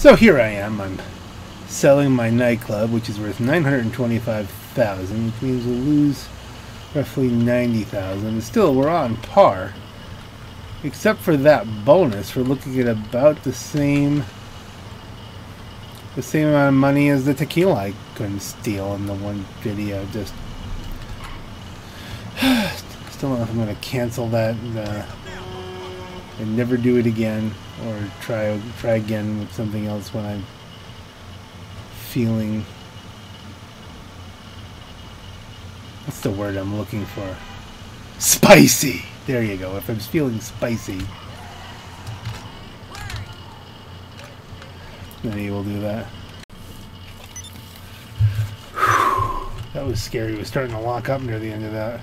So here I am. I'm selling my nightclub, which is worth $925,000, which means we'll lose roughly $90,000. Still, we're on par, except for that bonus. We're looking at about the same amount of money as the tequila I couldn't steal in the one video. Just still don't know if I'm going to cancel that and never do it again, or try again with something else when I'm feeling. What's the word I'm looking for? Spicy! There you go, if I'm feeling spicy. Maybe we'll do that. Whew. That was scary. It was starting to lock up near the end of that.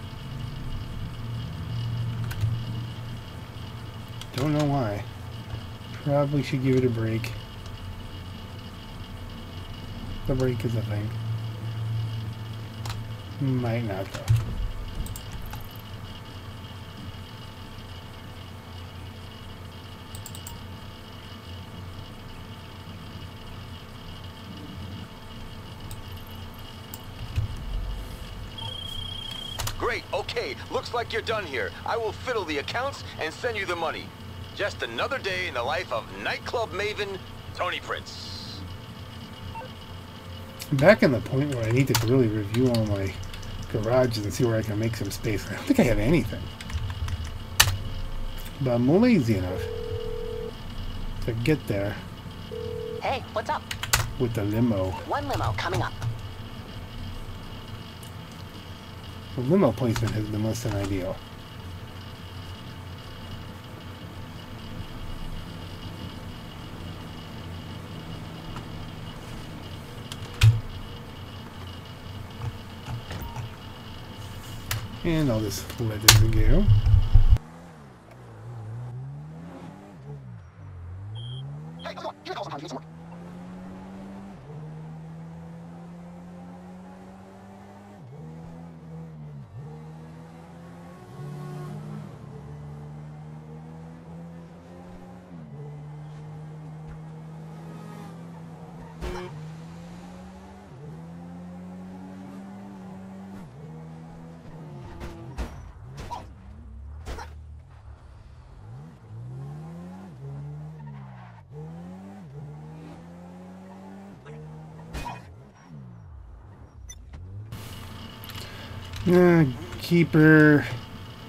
Don't know why. Probably should give it a break. The break is a thing. Might not, though. Great, okay, looks like you're done here. I will fiddle the accounts and send you the money. Just another day in the life of nightclub maven, Tony Prince. I'm back in the point where I need to really review all my garages and see where I can make some space. I don't think I have anything. But I'm lazy enough to get there. Hey, what's up? With the limo. One limo coming up. The limo placement has been less than ideal. And I'll just let it go.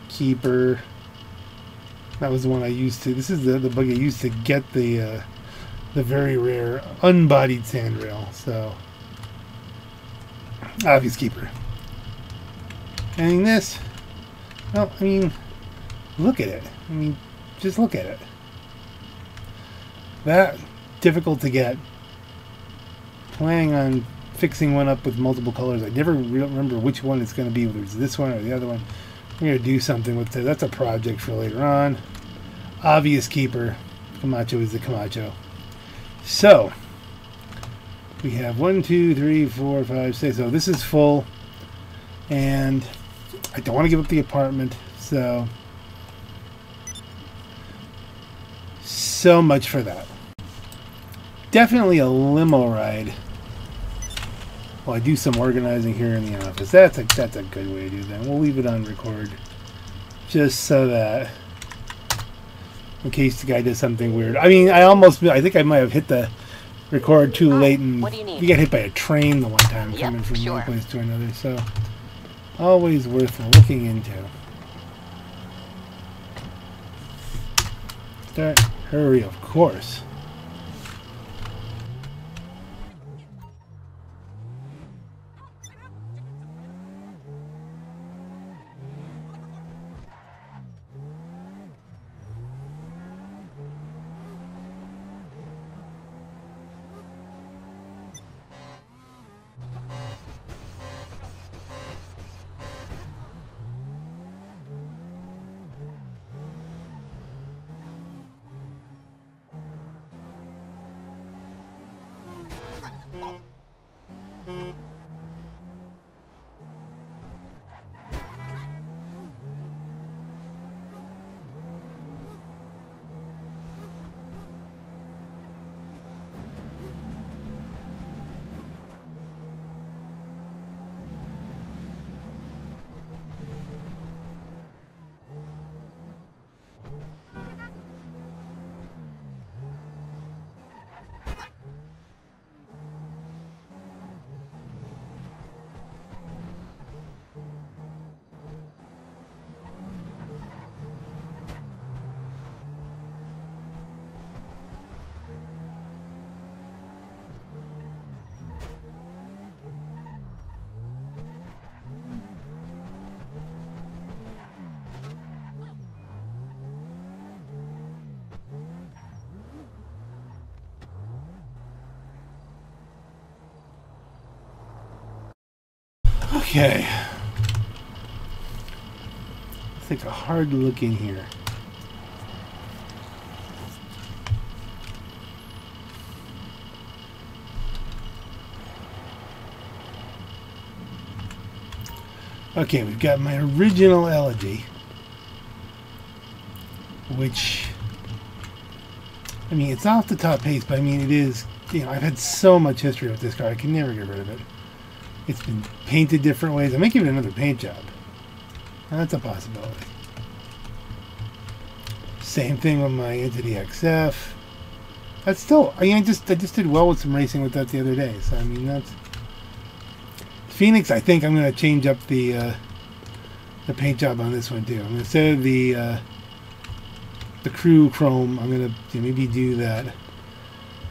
Keeper. That was the one I used to. This is the bug I used to get the very rare unbodied sandrail. So obvious keeper. And this. Well, I mean, look at it. I mean, just look at it. That difficult to get. Planning on fixing one up with multiple colors. I never remember which one it's going to be, whether it's this one or the other one. We're going to do something with that. That's a project for later on. Obvious keeper. Camacho is the Camacho. So, we have 1, 2, 3, 4, 5, 6. So this is full. And I don't want to give up the apartment. So much for that. Definitely a limo ride. Well, I do some organizing here in the office. That's a good way to do that. We'll leave it on record just so that in case the guy does something weird. I mean, I think I might have hit the record too late, and we got hit by a train the one time coming from one place to another. So always worth looking into. Start, hurry, of course. Okay. Let's take a hard look in here. Okay, we've got my original Elegy, which, I mean, it's off the top pace, but I mean, it is, you know, I've had so much history with this car, I can never get rid of it. It's been painted different ways. I may give it another paint job. That's a possibility. Same thing with my Entity XF. That's still, I mean, I just did well with some racing with that the other day, so I mean, that's... Phoenix, I think I'm going to change up the paint job on this one too. I mean, instead of the crew chrome, I'm going to maybe do that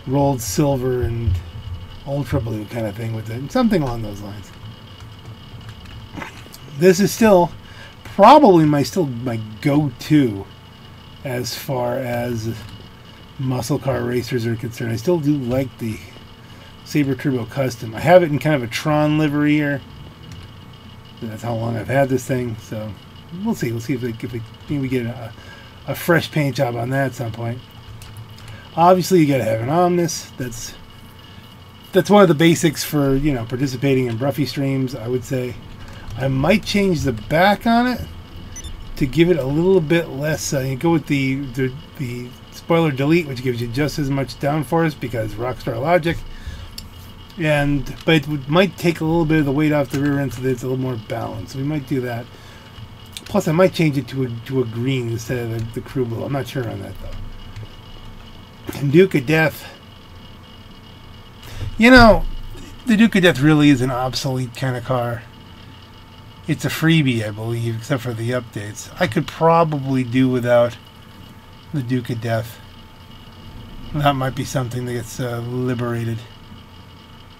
rolled silver and ultra blue kind of thing with it, something along those lines. This is still probably my go-to as far as muscle car racers are concerned. I still do like the Sabre Turbo Custom. I have it in kind of a Tron livery here. That's how long I've had this thing, so we'll see. We'll see if we get a fresh paint job on that at some point. Obviously, you got to have an Omnus. That's one of the basics for, you know, participating in Bruffy streams, I would say. I might change the back on it to give it a little bit less. You go with the spoiler delete, which gives you just as much downforce because Rockstar Logic. But it might take a little bit of the weight off the rear end so that it's a little more balanced. We might do that. Plus, I might change it to a green instead of the crew blue. I'm not sure on that, though. And Duke O'Death. You know, the Duke O'Death really is an obsolete kind of car. It's a freebie, I believe, except for the updates. I could probably do without the Duke O'Death. That might be something that gets liberated.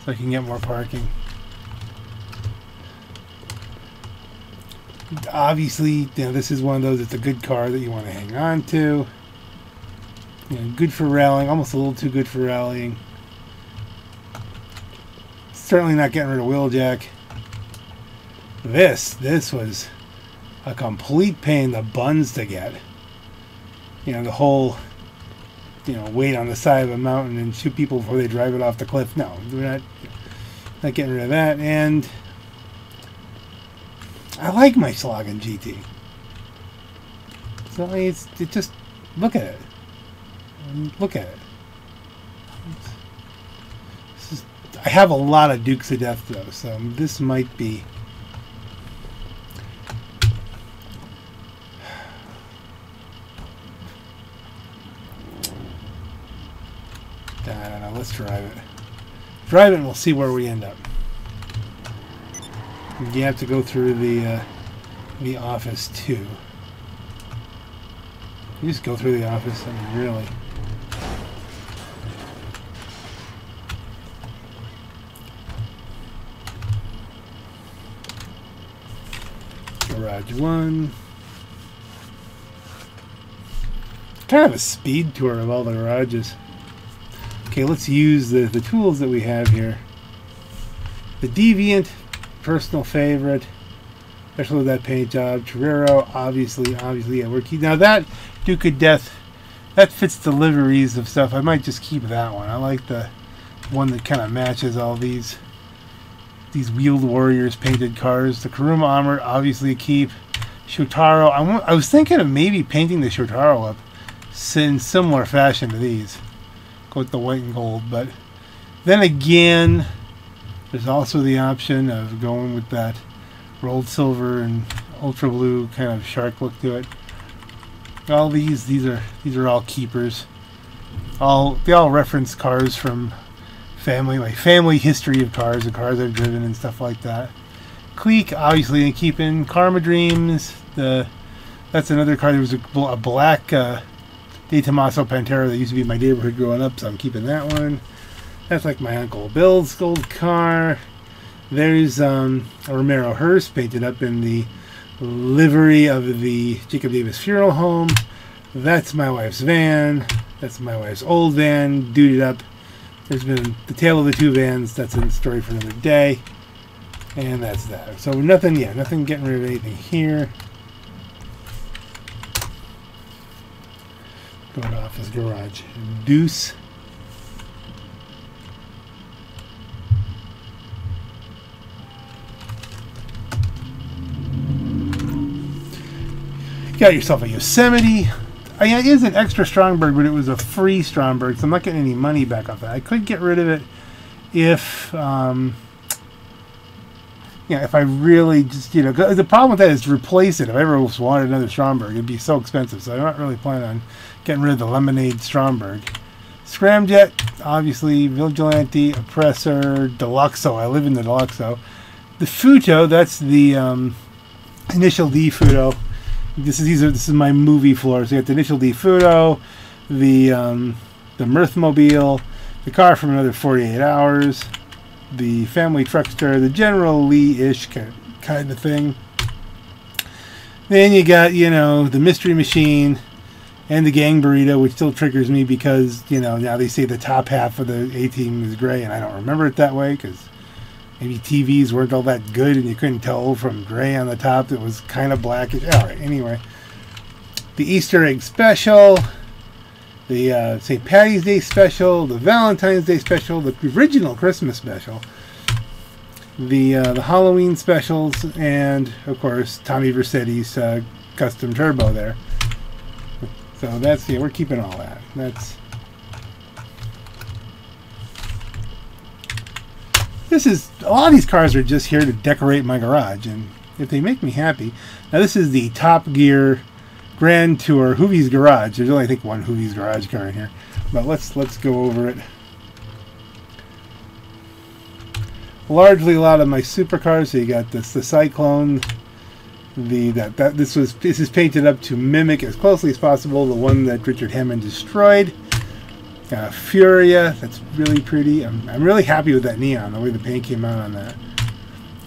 I can get more parking. Obviously, you know, this is one of those, it's a good car that you want to hang on to. You know, good for rallying, almost a little too good for rallying. Certainly not getting rid of Wheeljack. This was a complete pain in the buns to get. You know, the whole, you know, wait on the side of a mountain and shoot people before they drive it off the cliff. No, we're not getting rid of that. And I like my Schlagen GT. So it's just, look at it. Look at it. It's just, I have a lot of Dukes of Death though, so this might be... I don't know, let's drive it. Drive it and we'll see where we end up. You have to go through the office too. You just go through the office, I mean, really. Garage 1. Kind of a speed tour of all the garages. Okay, let's use the tools that we have here. The Deviant, personal favorite, especially with that paint job. Torero, obviously at work. Now that Duke O'Death, that fits the liveries of stuff. I might just keep that one. I like the one that kind of matches all these Wheeled Warriors painted cars. The Kuruma Armor, obviously a keep. Shotaro, I was thinking of maybe painting the Shotaro up in similar fashion to these. With the white and gold, but then again there's also the option of going with that rolled silver and ultra blue kind of shark look to it. All these are all keepers. They all reference cars from my family history of cars, the cars I've driven and stuff like that. Cleek, obviously in keeping. Karma Dreams, that's another car. There was a black De Tommaso Pantera that used to be in my neighborhood growing up, so I'm keeping that one. That's like my Uncle Bill's gold car. There's a Romero Hearst painted up in the livery of the Jacob Davis funeral home. That's my wife's van. That's my wife's old van, duded up. There's been the tale of the two vans. That's a story for another day. And that's that. So nothing, yeah, nothing getting rid of anything here. Going off his garage. Deuce. Got yourself a Yosemite. It is an extra Stromberg, but it was a free Stromberg, so I'm not getting any money back off that. I could get rid of it if... yeah, if I really just, you know, the problem with that is to replace it. If I ever wanted another Stromberg, it'd be so expensive. So I'm not really planning on getting rid of the Lemonade Stromberg. Scramjet, obviously, Vigilante, Oppressor, Deluxo. I live in the Deluxo. The Futo, that's the Initial D Futo. This is my movie floor. So you got the Initial D Futo, the Mirthmobile, the car from another 48 hours. The family truckster, the General Lee-ish kind of thing. Then you got, you know, the Mystery Machine and the Gang Burrito, which still triggers me because, you know, now they say the top half of the A-Team is gray, and I don't remember it that way because maybe TVs weren't all that good and you couldn't tell from gray on the top that was kind of blackish. All right, anyway. The Easter Egg Special, the St. Patty's Day Special, the Valentine's Day Special, the original Christmas Special, the Halloween Specials, and, of course, Tommy Vercetti's Custom Turbo there. So that's, yeah, we're keeping all that. That's... This is... A lot of these cars are just here to decorate my garage, and if they make me happy... Now, this is the Top Gear... Grand Tour Hoovy's Garage. There's only, I think, one Hoovy's Garage car in here, but let's go over it. Largely, a lot of my supercars. So you got this, the Cyclone. This is painted up to mimic as closely as possible the one that Richard Hammond destroyed. Furia. That's really pretty. I'm really happy with that neon. The way the paint came out on that.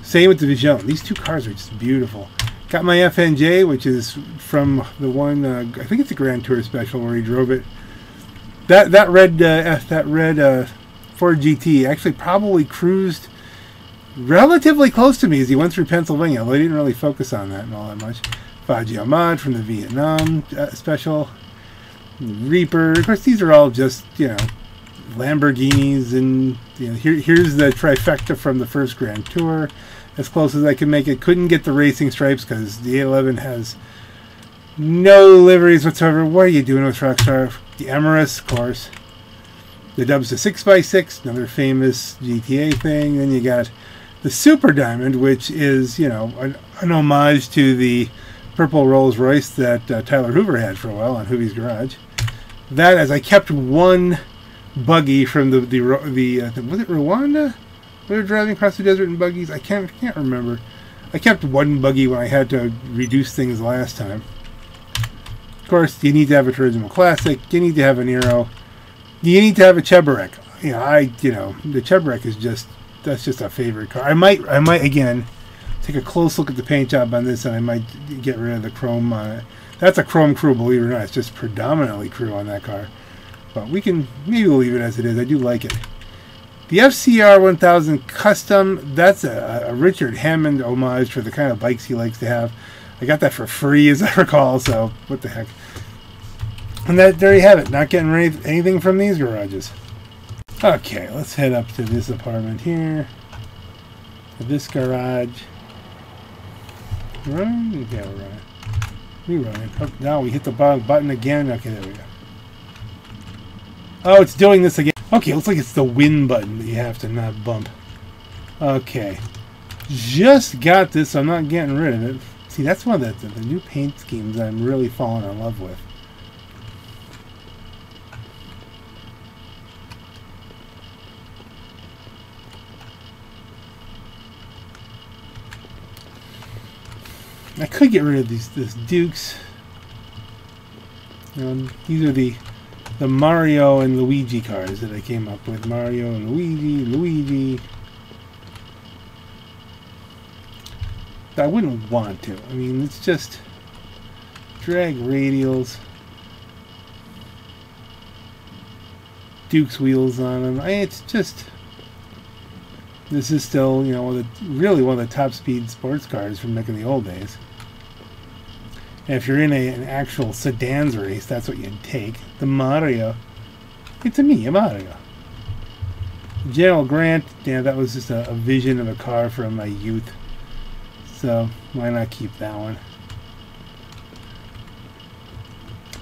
Same with the Vision. These two cars are just beautiful. Got my FNJ, which is from the one, I think it's a Grand Tour Special where he drove it. That red Ford GT actually probably cruised relatively close to me as he went through Pennsylvania, although I didn't really focus on that and all that much. Faji Ahmad from the Vietnam Special. Reaper. Of course, these are all just, you know, Lamborghinis. And you know, here's the trifecta from the first Grand Tour. As close as I could make it. Couldn't get the racing stripes because the 811 has no liveries whatsoever. What are you doing with Rockstar? The Emerus, of course. The Dubs, the 6x6, another famous GTA thing. Then you got the Super Diamond, which is, you know, an homage to the purple Rolls Royce that Tyler Hoover had for a while on Hoovy's Garage. That, as I kept one buggy from the was it Rwanda? We were driving across the desert in buggies. I can't remember. I kept one buggy when I had to reduce things last time. Of course, you need to have a Turismo Classic. You need to have a Nero. You need to have a Cheburek. You know, the Cheburek is just that's a favorite car. I might again take a close look at the paint job on this, and I might get rid of the chrome on it. That's a chrome crew, believe it or not. It's just predominantly crew on that car. But maybe we'll leave it as it is. I do like it. The FCR 1000 Custom, that's a Richard Hammond homage for the kind of bikes he likes to have. I got that for free, as I recall, so what the heck. And there you have it, not getting anything from these garages. Okay, let's head up to this apartment here. This garage. Run? Yeah, we're running. We're running. Oh, now we hit the bottom button again. Okay, there we go. Oh, it's doing this again. Okay, looks like it's the win button that you have to not bump. Okay. Just got this, so I'm not getting rid of it. See, that's one of the new paint schemes I'm really falling in love with. I could get rid of these Dukes. These are the Mario and Luigi cars that I came up with. Mario and Luigi. I wouldn't want to. I mean, it's just drag radials. Duke's wheels on them. It's just... This is still, you know, really one of the top speed sports cars from back in the old days. And if you're in an actual sedans race, that's what you'd take. The Mario. It's a me, a Mario. General Grant, yeah, that was just a vision of a car from my youth. So, why not keep that one?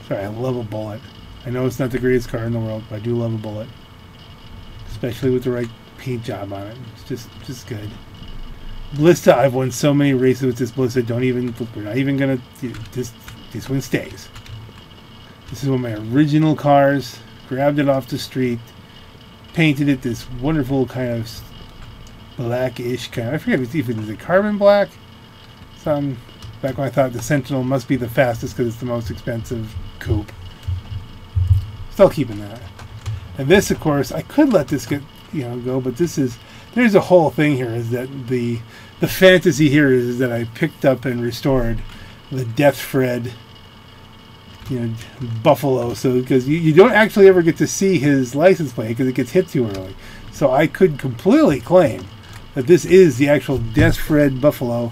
Sorry, I love a Bullet. I know it's not the greatest car in the world, but I do love a Bullet. Especially with the right paint job on it. It's just good. Blista, I've won so many races with this Blista. Don't even, we're not even gonna, this one stays. This is one of my original cars. Grabbed it off the street. Painted it this wonderful kind of blackish kind of, I forget if it's even carbon black. Some back when I thought the Sentinel must be the fastest because it's the most expensive coupe. Still keeping that. And this, of course, I could let this get, you know, go, but this is, there's a whole thing here, is that the fantasy here is that I picked up and restored the Death Fred, you know, Buffalo, so because you don't actually ever get to see his license plate because it gets hit too early. So I could completely claim that this is the actual Death Fred Buffalo,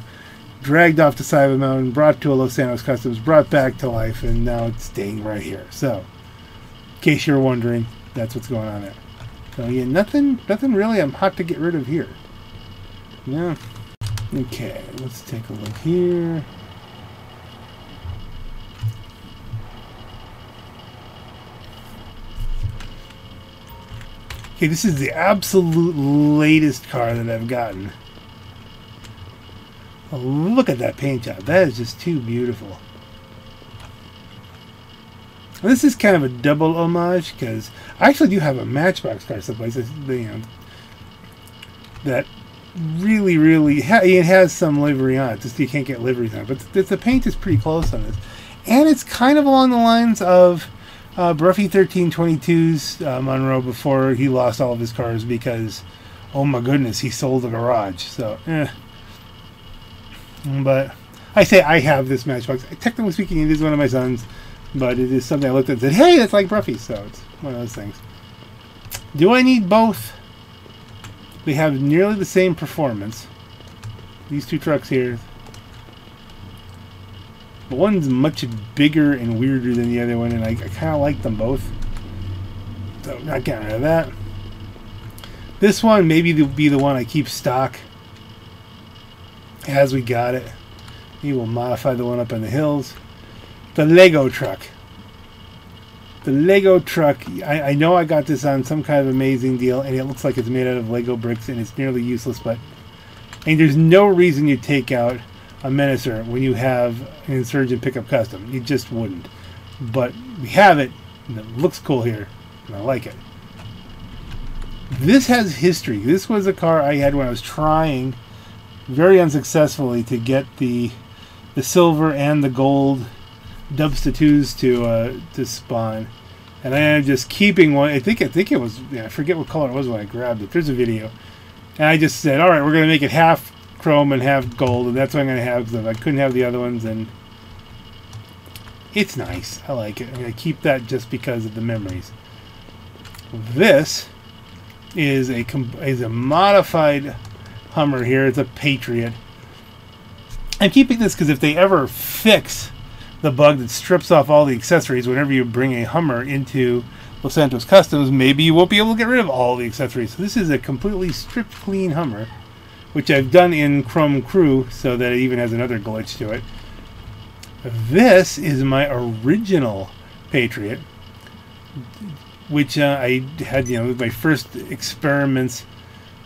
dragged off the side of a mountain, brought to a Los Santos Customs, brought back to life, and now it's staying right here. So, in case you're wondering, that's what's going on there. So yeah, nothing really I'm hot to get rid of here. Yeah. Okay, let's take a look here. Okay, this is the absolute latest car that I've gotten. Oh, look at that paint job. That is just too beautiful. This is kind of a double homage because I actually do have a Matchbox car someplace, you know, that really it has some livery on it. Just you can't get liveries on it, but the paint is pretty close on this, and it's kind of along the lines of. Bruffy 1322's Monroe before he lost all of his cars because, oh my goodness, he sold the garage. So, But I say I have this Matchbox. Technically speaking, it is one of my son's, but it is something I looked at and said, hey, that's like Bruffy. So it's one of those things. Do I need both? They have nearly the same performance. These two trucks here. But one's much bigger and weirder than the other one, and I kind of like them both. So, not getting rid of that. This one maybe will be the one I keep stock as we got it. Maybe we'll modify the one up in the hills. The Lego truck. The Lego truck, I know I got this on some kind of amazing deal, and it looks like it's made out of Lego bricks, and it's nearly useless, but... And there's no reason you take out... a Menacer when you have an Insurgent pickup custom. You just wouldn't. But we have it, and it looks cool here, and I like it. This has history. This was a car I had when I was trying very unsuccessfully to get the silver and the gold Dubsta 2s to spawn. And I ended up just keeping one. I think it was, yeah, I forget what color it was when I grabbed it. There's a video. And I just said, alright, we're going to make it half chrome and half gold, and that's what I'm going to have because I couldn't have the other ones, and it's nice. I like it. I'm going to keep that just because of the memories. This is a modified Hummer here. It's a Patriot. I'm keeping this because if they ever fix the bug that strips off all the accessories whenever you bring a Hummer into Los Santos Customs, maybe you won't be able to get rid of all the accessories. So this is a completely stripped clean Hummer, which I've done in Chrome Crew so that it even has another glitch to it. This is my original Patriot, which I had, you know, with my first experiments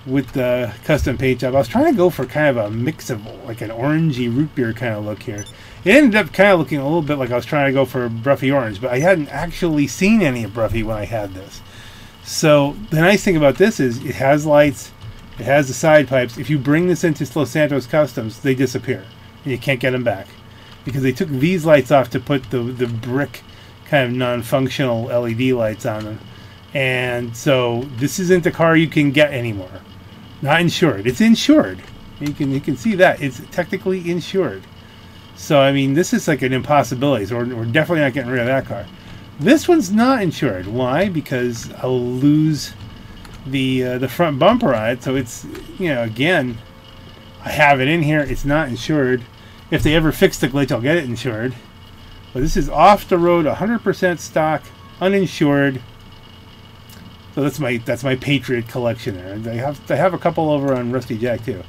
with the custom paint job. I was trying to go for kind of a mix of like an orangey root beer kind of look here. It ended up kind of looking a little bit like I was trying to go for Bruffy Orange, but I hadn't actually seen any of Bruffy when I had this. So the nice thing about this is it has lights. It has the side pipes. If you bring this into Los Santos Customs, they disappear. And you can't get them back. Because they took these lights off to put the brick kind of non-functional LED lights on them. And so this isn't a car you can get anymore. Not insured. It's insured. You can see that. It's technically insured. So, I mean, this is like an impossibility. So we're definitely not getting rid of that car. This one's not insured. Why? Because I'll lose... the front bumper on it. So it's, you know, again, I have it in here. It's not insured. If they ever fix the glitch, I'll get it insured. But this is off the road, 100% stock, uninsured. So that's my Patriot collection there. They have a couple over on Rusty Jack too.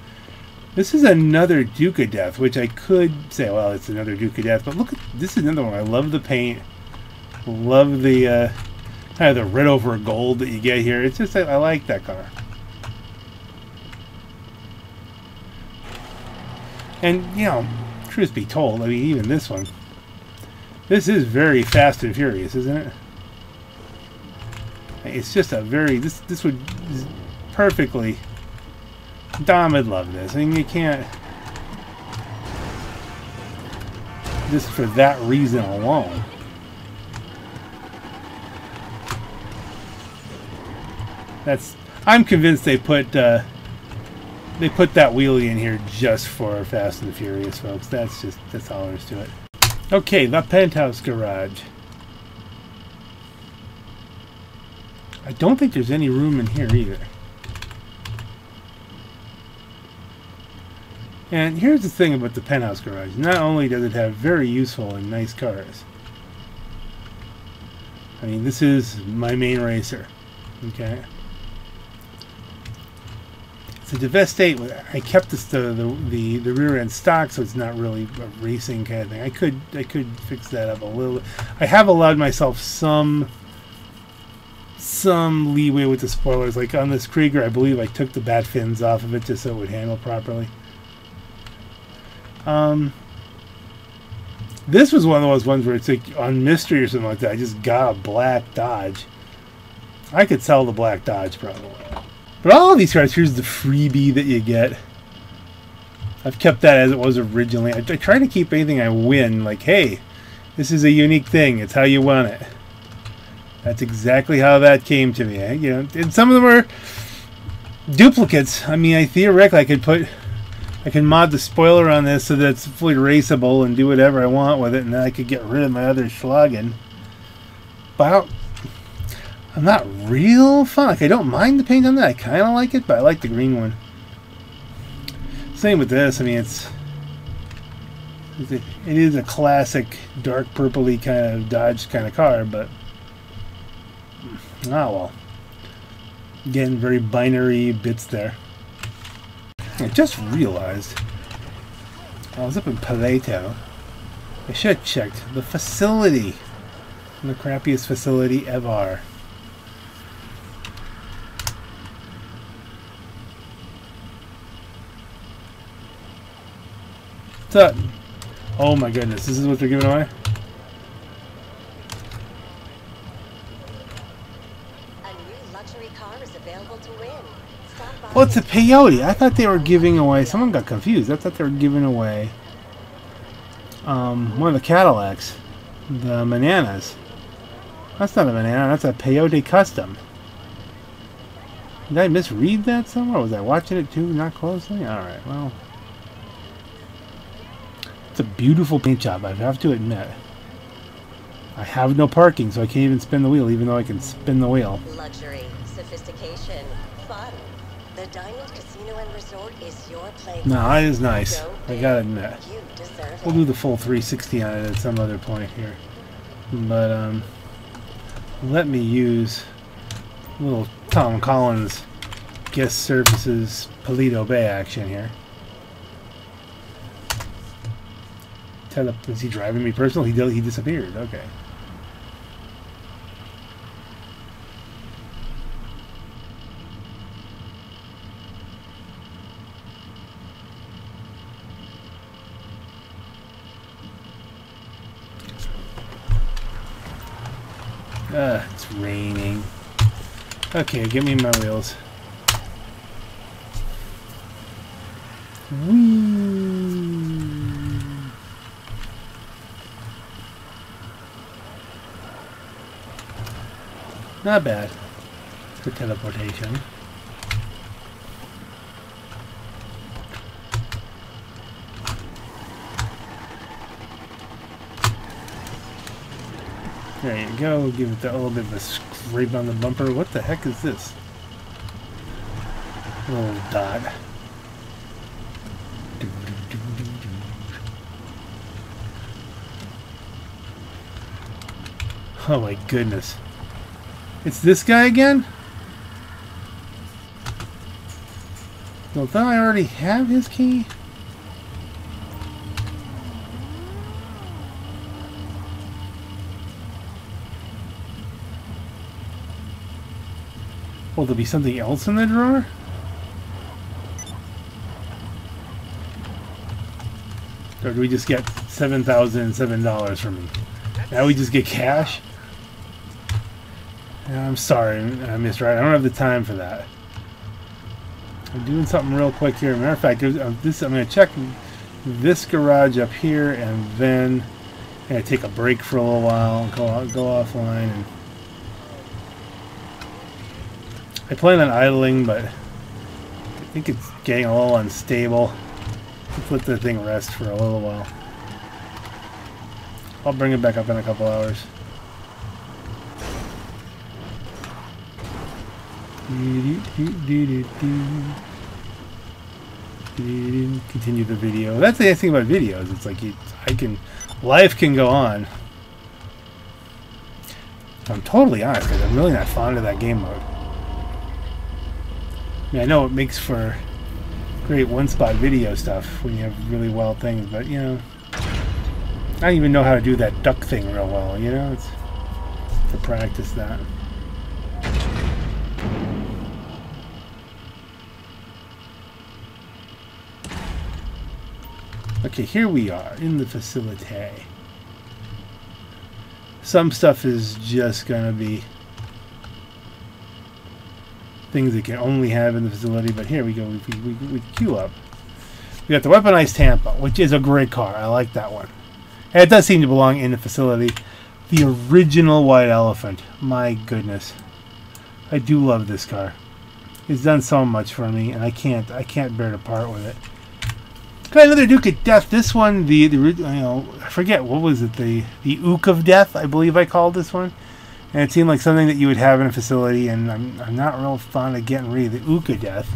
This is another Duke O'Death, which I could say, well, it's another Duke O'Death. But look, this is another one. I love the paint. Love the kind of the red over gold that you get here. It's just I like that car. And, you know, truth be told, I mean, even this one. This is very Fast and Furious, isn't it? It's just a very... This would perfectly... Dom would love this. I mean, you can't... Just for that reason alone. That's... I'm convinced they put... They put that wheelie in here just for Fast and the Furious, folks. That's all there is to it. Okay, the Penthouse Garage. I don't think there's any room in here either. And here's the thing about the Penthouse Garage. Not only does it have very useful and nice cars. I mean, this is my main racer. Okay. The Divest 8, I kept this, the rear end stock, so it's not really a racing kind of thing. I could fix that up a little. I have allowed myself some leeway with the spoilers. Like on this Krieger, I believe I took the bat fins off of it just so it would handle properly. This was one of those ones where it's like on Mystery or something like that. I just got a black Dodge. I could sell the black Dodge probably. But all of these cars, here's the freebie that you get. I've kept that as it was originally. I try to keep anything I win, like, hey, this is a unique thing. It's how you won it. That's exactly how that came to me. You know, and some of them are duplicates. I mean, theoretically, I can mod the spoiler on this so that it's fully raceable and do whatever I want with it, and then I could get rid of my other Schlagen. But I'm not real fun. Like, I don't mind the paint on that. I kind of like it, but I like the green one. Same with this. I mean, it is a classic dark purpley kind of Dodge kind of car, but well. Again, very binary bits there. I just realized I was up in Paleto. I should have checked the facility. The crappiest facility ever. What's up? Oh my goodness, this is what they're giving away? A new luxury car is available to win. Well, it's a peyote. I thought they were giving away... Someone got confused. I thought they were giving away one of the Cadillacs. The bananas. That's not a banana. That's a peyote custom. Did I misread that somewhere? Was I watching it too not closely? Alright, well... It's a beautiful paint job, I have to admit. I have no parking, so I can't even spin the wheel, even though I can spin the wheel. Luxury, sophistication, fun. The Diamond Casino and Resort is your place. No, that is nice. I gotta admit. We'll do the full 360 on it at some other point here. But, let me use little Tom Collins guest services Palito Bay action here. Is he driving me personal? He disappeared. Okay. It's raining. Okay, give me my wheels. Not bad for teleportation. There you go. Give it a little bit of a scrape on the bumper. What the heck is this? little dot. Oh my goodness. It's this guy again? Don't I already have his key? Will there be something else in the drawer? Or do we just get $7,007 from me? Now we just get cash? I'm sorry, I misread. I don't have the time for that. I'm doing something real quick here. Matter of fact, I'm going to check this garage up here, and then I'm going to take a break for a little while and go offline. And I plan on idling, but I think it's getting a little unstable. Let's let the thing rest for a little while. I'll bring it back up in a couple hours. Continue the video. That's the nice thing about videos. It's like life can go on. I'm totally honest, because I'm really not fond of that game mode. I mean, I know it makes for great one-spot video stuff when you have really wild things, but you know, I don't even know how to do that duck thing real well. You know, it's to practice that. Okay, here we are in the facility. Some stuff is just gonna be things that can only have in the facility, but here we go. We queue up. We got the weaponized Tampa, which is a great car. I like that one. And it does seem to belong in the facility. The original White Elephant. My goodness, I do love this car. It's done so much for me, and I can't bear to part with it. Got another Duke of Death. This one, the you know, I forget, what was it, the Ook of Death, I believe I called this one, and it seemed like something that you would have in a facility, and I'm not real fond of getting rid of the Ook of Death.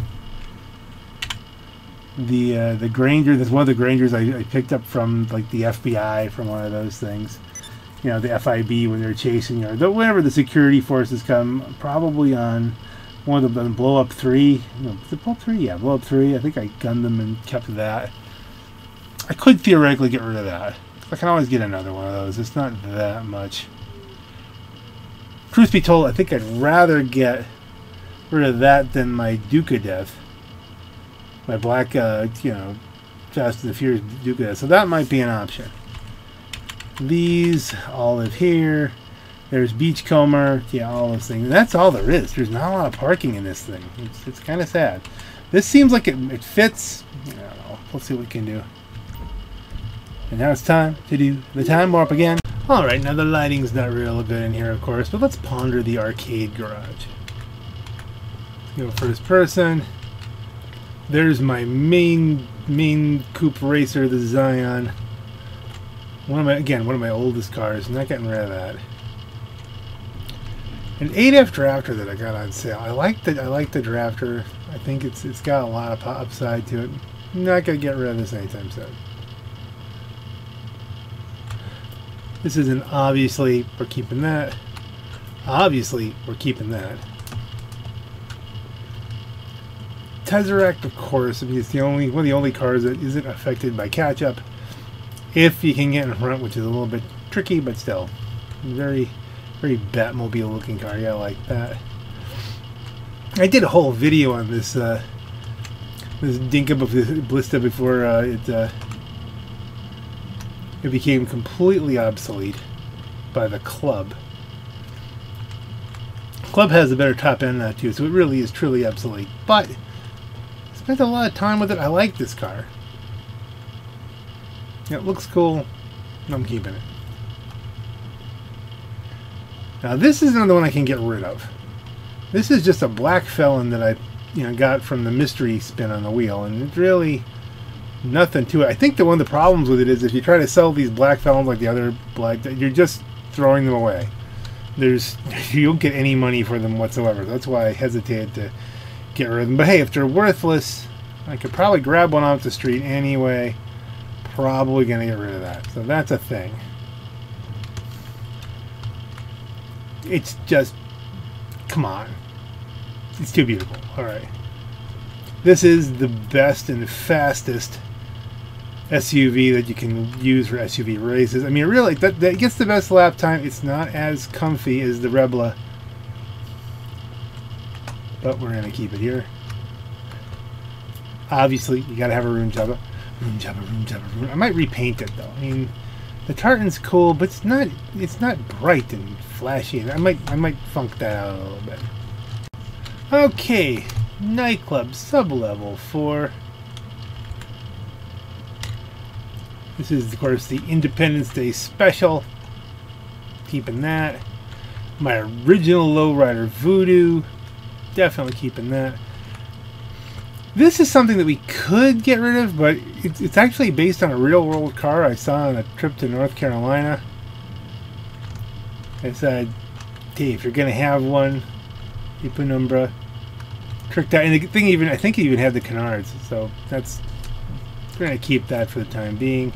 The Granger, that's one of the Grangers I picked up from like the FBI, from one of those things, you know, the FIB when they're chasing, or whenever the security forces come, probably on. One of them, Blow Up 3. No, the Blow Up 3, yeah, Blow Up 3. I think I gunned them and kept that. I could theoretically get rid of that. I can always get another one of those. It's not that much. Truth be told, I think I'd rather get rid of that than my Duke of Death, my black, you know, Fast and the Furious Duke of Death. So that might be an option. These all live here. There's Beachcomber, yeah, all those things. And that's all there is. There's not a lot of parking in this thing. It's kind of sad. This seems like it fits. I don't know. Let's see what we can do. And now it's time to do the time warp again. All right, now the lighting's not real good in here, of course, but let's ponder the arcade garage. Go first person. There's my main coupe racer, the Zion. One of my oldest cars. I'm not getting rid of that. An 8F drafter that I got on sale. I like the drafter. I think it's got a lot of upside to it. I'm not gonna get rid of this anytime soon. This isn't, obviously we're keeping that. Obviously we're keeping that. Tesseract, of course. I mean, it's the only one of the only cars that isn't affected by catch-up. If you can get in front, which is a little bit tricky, but still very Batmobile looking car. Yeah, I like that. I did a whole video on this this Blista before it became completely obsolete by the Club. Club has a better top end now too, so it really is truly obsolete. But I spent a lot of time with it. I like this car. It looks cool. I'm keeping it. Now this is another one I can get rid of. This is just a black Felon that I, you know, got from the mystery spin on the wheel, and it's really nothing to it. I think one of the problems with it is if you try to sell these black Felons like the other black, you're just throwing them away. You don't get any money for them whatsoever. That's why I hesitated to get rid of them. But hey, if they're worthless, I could probably grab one off the street anyway. Probably going to get rid of that. So that's a thing. It's just... come on. It's too beautiful. Alright. This is the best and fastest SUV that you can use for SUV races. I mean, really, that gets the best lap time. It's not as comfy as the Rebla, but we're gonna keep it here. Obviously, you gotta have a room jabba. I might repaint it though. I mean, the tartan's cool, but it's not bright and flashy. And I might funk that out a little bit. Okay, nightclub sub-level 4. This is, of course, the Independence Day special. Keeping that. My original Lowrider Voodoo. Definitely keeping that. This is something that we could get rid of, but it's actually based on a real-world car I saw on a trip to North Carolina. I said, hey, if you're going to have one, the Penumbra tricked out. And the thing even, I think it even had the canards, so that's... we're going to keep that for the time being.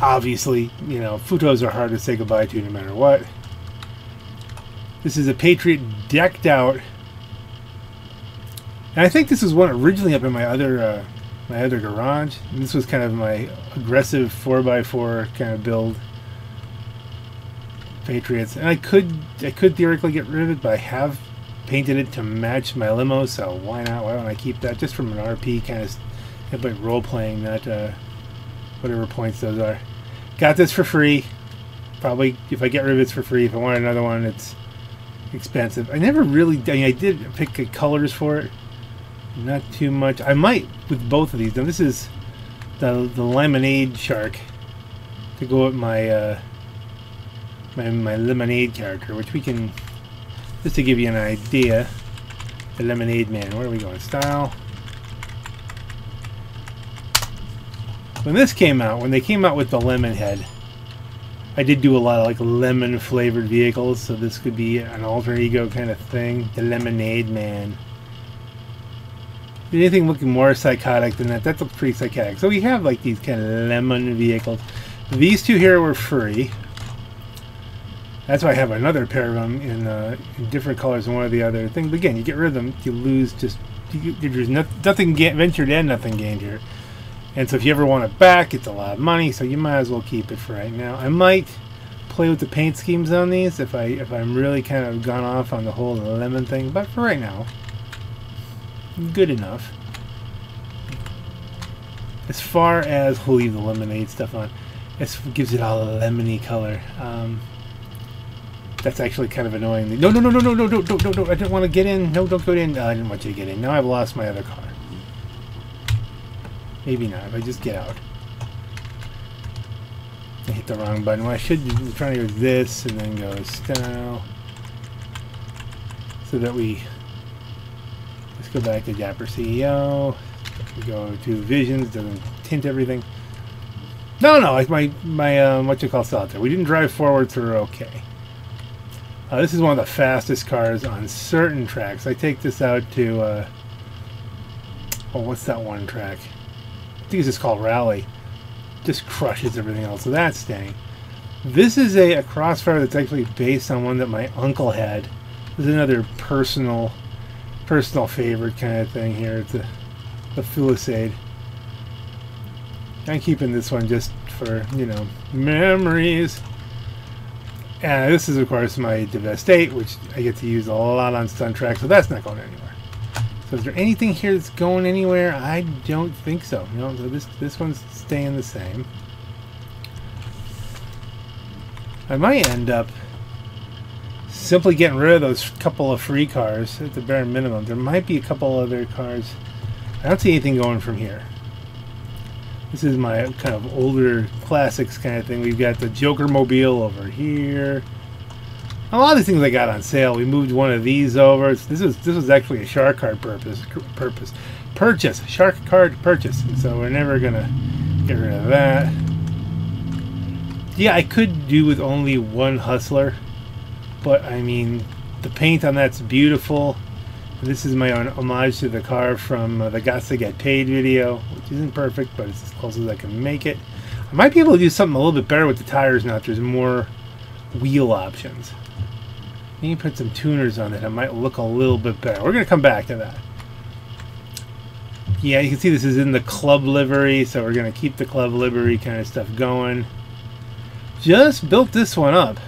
Obviously, you know, Futos are hard to say goodbye to no matter what. This is a Patriot decked out. And I think this was one originally up in my other garage. And this was kind of my aggressive 4x4 kind of build. Patriots. And I could theoretically get rid of it, but I have painted it to match my limo, so why not? Why don't I keep that just from an RP kind of... by role-playing that, whatever points those are. Got this for free. Probably, if I get rid of it, it's for free. If I want another one, it's expensive. I never really... I mean, I did pick colors for it. Not too much. I might with both of these. Now, this is the Lemonade Shark to go with my, my Lemonade character, which we can... just to give you an idea. The Lemonade Man. Where are we going? Style... when this came out, when they came out with the Lemon Head, I did do a lot of like lemon flavored vehicles, so this could be an alter ego kind of thing. The Lemonade Man. Anything looking more psychotic than that? That looks pretty psychotic. So we have like these kind of lemon vehicles. These two here were free. That's why I have another pair of them in different colors than one of the other things. But again, you get rid of them, you lose just... there's nothing ventured and nothing gained here. And so if you ever want it back, it's a lot of money, so you might as well keep it for right now. I might play with the paint schemes on these if I'm really kind of gone off on the whole lemon thing, but for right now, good enough. As far as... we'll leave the lemonade stuff on. It gives it all a lemony color. That's actually kind of annoying. No, I didn't want to get in. No, don't go in. I didn't want you to get in. Now I've lost my other car. Maybe not, if I just get out. I hit the wrong button. Well, I should be trying to go this and then go style. So that we... let's go back to Dapper CEO. We go to Visions, doesn't tint everything. No, like my what you call solitaire. We didn't drive forward, so we're okay. This is one of the fastest cars on certain tracks. I take this out to... oh, what's that one track? I think it's just called Rally. Just crushes everything else. So that's staying. This is a Crossfire that's actually based on one that my uncle had. This is another personal favorite kind of thing here. It's a Fulisade. I'm keeping this one just for, you know, memories. And this is, of course, my Devastate, which I get to use a lot on stunt tracks, so that's not going anywhere. So is there anything here that's going anywhere? I don't think so. No, so this one's staying the same. I might end up simply getting rid of those couple of free cars at the bare minimum. There might be a couple other cars. I don't see anything going from here. This is my kind of older classics kind of thing. We've got the Joker Mobile over here. A lot of these things I got on sale. We moved one of these over. This was actually a shark card purchase. Shark card purchase. And so we're never gonna get rid of that. Yeah, I could do with only one hustler, but I mean, the paint on that's beautiful. This is my own homage to the car from the Gots to Get Paid video, which isn't perfect, but it's as close as I can make it. I might be able to do something a little bit better with the tires now that there's more wheel options. I need to put some tuners on it. It might look a little bit better. We're going to come back to that. Yeah, you can see this is in the club livery, so we're going to keep the club livery kind of stuff going. Just built this one up.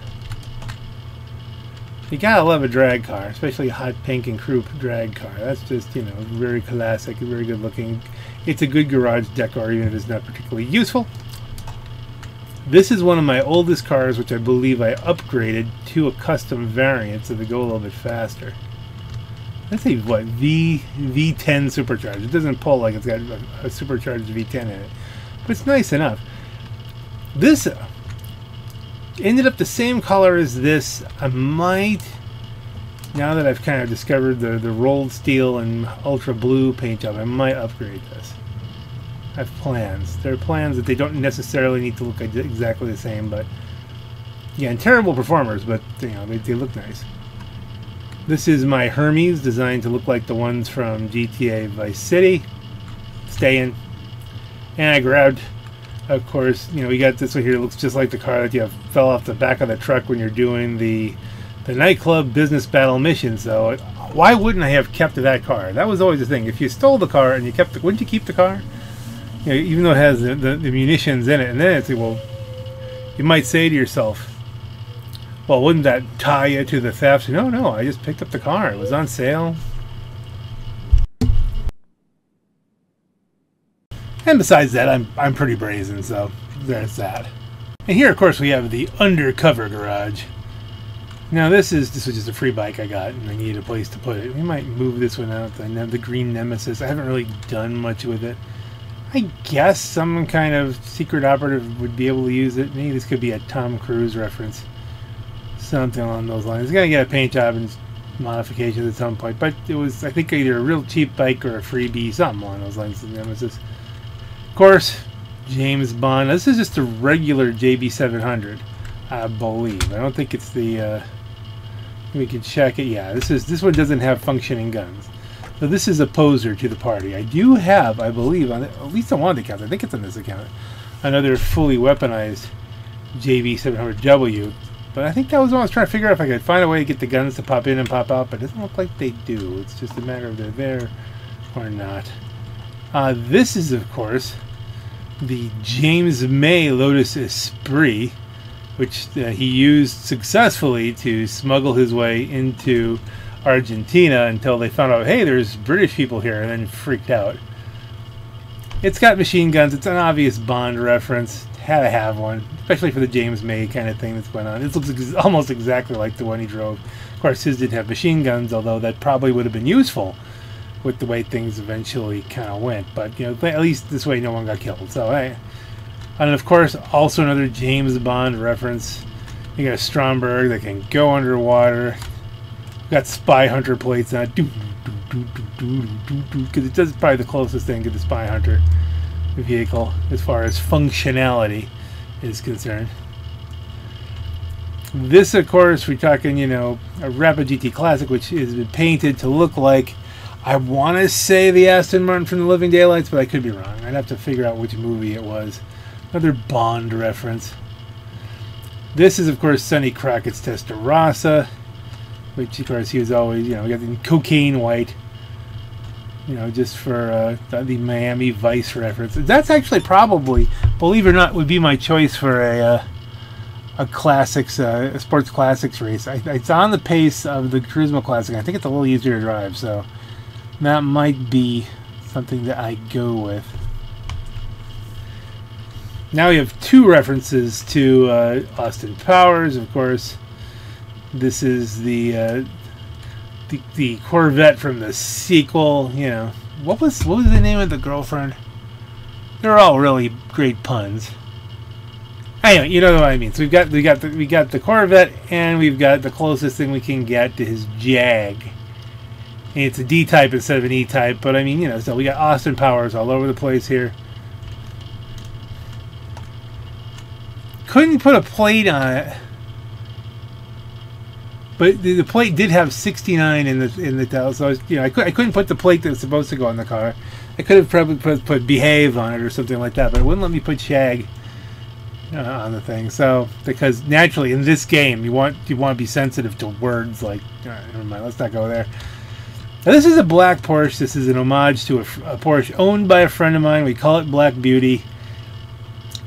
You gotta love a drag car, especially a hot pink and croup drag car. That's just, you know, very classic, very good looking. It's a good garage decor, even if it's not particularly useful. This is one of my oldest cars, which I believe I upgraded to a custom variant so they go a little bit faster. Let's see what, V10 supercharged. It doesn't pull like it's got a supercharged V10 in it, but it's nice enough. This ended up the same color as this. I might, now that I've kind of discovered the rolled steel and ultra blue paint job, I might upgrade this. I have plans. There are plans that they don't necessarily need to look exactly the same, but yeah, and terrible performers, but you know, they look nice. This is my Hermes, designed to look like the ones from GTA Vice City. Stay in. And I grabbed, of course, you know, we got this one here. It looks just like the car that you have fell off the back of the truck when you're doing the nightclub business battle mission. So why wouldn't I have kept that car? That was always the thing. If you stole the car and you kept it, wouldn't you keep the car? You know, even though it has the munitions in it. And then it's like, well, you might say to yourself, well, wouldn't that tie you to the theft? No, no, I just picked up the car. It was on sale. And besides that, I'm pretty brazen, so there's that. And here, of course, we have the undercover garage. Now, this was just a free bike I got, and I needed a place to put it. We might move this one out. I have the green Nemesis. I haven't really done much with it. I guess some kind of secret operative would be able to use it. Maybe this could be a Tom Cruise reference. Something along those lines. It's gonna get a paint job and modifications at some point, but it was, I think, either a real cheap bike or a freebie, something along those lines. The Nemesis, of course, James Bond. This is just a regular JB700, I believe. I don't think it's the. We could check it. Yeah, this one doesn't have functioning guns, so this is a poser to the party. I do have, I believe, on at least on one of the accounts. I think it's on this account, another fully weaponized JB700W. But I think that was what I was trying to figure out, if I could find a way to get the guns to pop in and pop out, but it doesn't look like they do. It's just a matter of they're there or not. This is, of course, the James May Lotus Esprit, which he used successfully to smuggle his way into Argentina until they found out, hey, there's British people here, and then freaked out. It's got machine guns. It's an obvious Bond reference. Had to have one, especially for the James May kind of thing that's going on. This looks almost exactly like the one he drove. Of course, his didn't have machine guns, although that probably would have been useful with the way things eventually kind of went. But, you know, at least this way no one got killed. So, hey. And, of course, also another James Bond reference. You got a Stromberg that can go underwater. You got Spy Hunter plates on it. Because it does probably the closest thing to the Spy Hunter vehicle as far as functionality is concerned. This, of course, we're talking, you know, a Rapid GT Classic, which has been painted to look like, I want to say the Aston Martin from The Living Daylights, but I could be wrong. I'd have to figure out which movie it was. Another Bond reference. This is, of course, Sonny Crockett's Testarossa, which, of course, he was always, you know, we got the cocaine white. You know, just for the Miami Vice reference. That's actually probably, believe it or not, would be my choice for a classics, a sports classics race. It's on the pace of the Turismo Classic. I think it's a little easier to drive, so that might be something that I go with. Now we have two references to Austin Powers, of course. This is the Corvette from the sequel. You know, what was the name of the girlfriend? They're all really great puns. Anyway, you know what I mean. So we got the Corvette, and we've got the closest thing we can get to his Jag. And it's a D-type instead of an E-type, but I mean, you know, so we got Austin Powers all over the place here. Couldn't put a plate on it. But the plate did have 69 in the tail, so I was, you know, I couldn't put the plate that's supposed to go on the car. I could have probably put behave on it or something like that, but it wouldn't let me put shag on the thing. So because naturally in this game you want to be sensitive to words like never mind, let's not go there. Now this is a black Porsche. This is an homage to a Porsche owned by a friend of mine. We call it Black Beauty.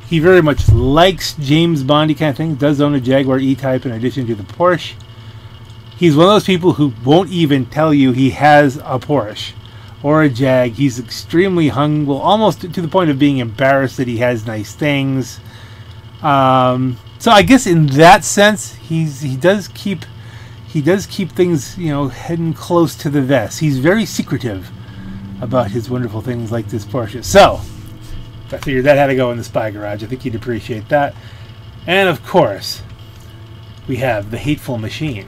He very much likes James Bondy kind of thing. Does own a Jaguar E-Type in addition to the Porsche. He's one of those people who won't even tell you he has a Porsche or a Jag. He's extremely humble, almost to the point of being embarrassed that he has nice things. So I guess in that sense, he does keep things, you know, hidden close to the vest. He's very secretive about his wonderful things like this Porsche. So I figured that had to go in the spy garage. I think he'd appreciate that. And of course, we have the Hateful Machine.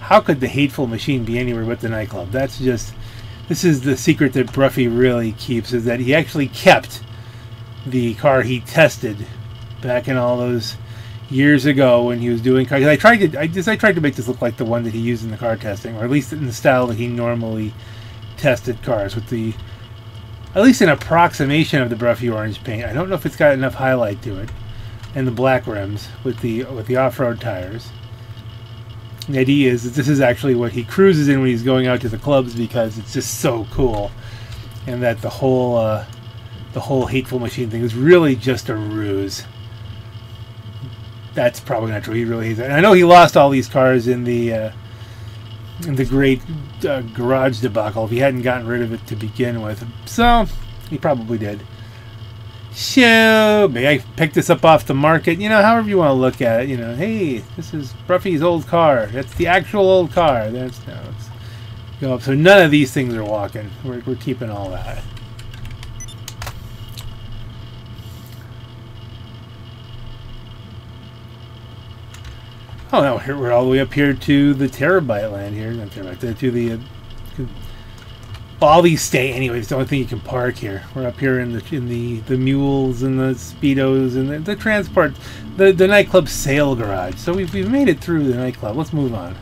How could the Hateful Machine be anywhere but the nightclub? That's just, this is the secret that Bruffy really keeps, is that he actually kept the car he tested back in all those years ago when he was doing cars. I tried to make this look like the one that he used in the car testing, or at least in the style that he normally tested cars, with the, at least an approximation of the Bruffy orange paint. I don't know if it's got enough highlight to it, and the black rims with the off-road tires. The idea is that this is actually what he cruises in when he's going out to the clubs, because it's just so cool, and that the whole Hateful Machine thing is really just a ruse. That's probably not true. He really is. And I know he lost all these cars in the great garage debacle. If he hadn't gotten rid of it to begin with, so he probably did. So maybe I picked this up off the market, you know, however you want to look at it. You know, hey, this is Bruffy's old car. That's the actual old car. That's no, it's go up. So none of these things are walking. We're keeping all that. Oh, now we're all the way up here to the Terabyte land here. Not Terabyte, to the all these stay anyway. It's the only thing you can park here. We're up here in the mules and the speedos and the transport, the nightclub sale garage. So we've made it through the nightclub. Let's move on.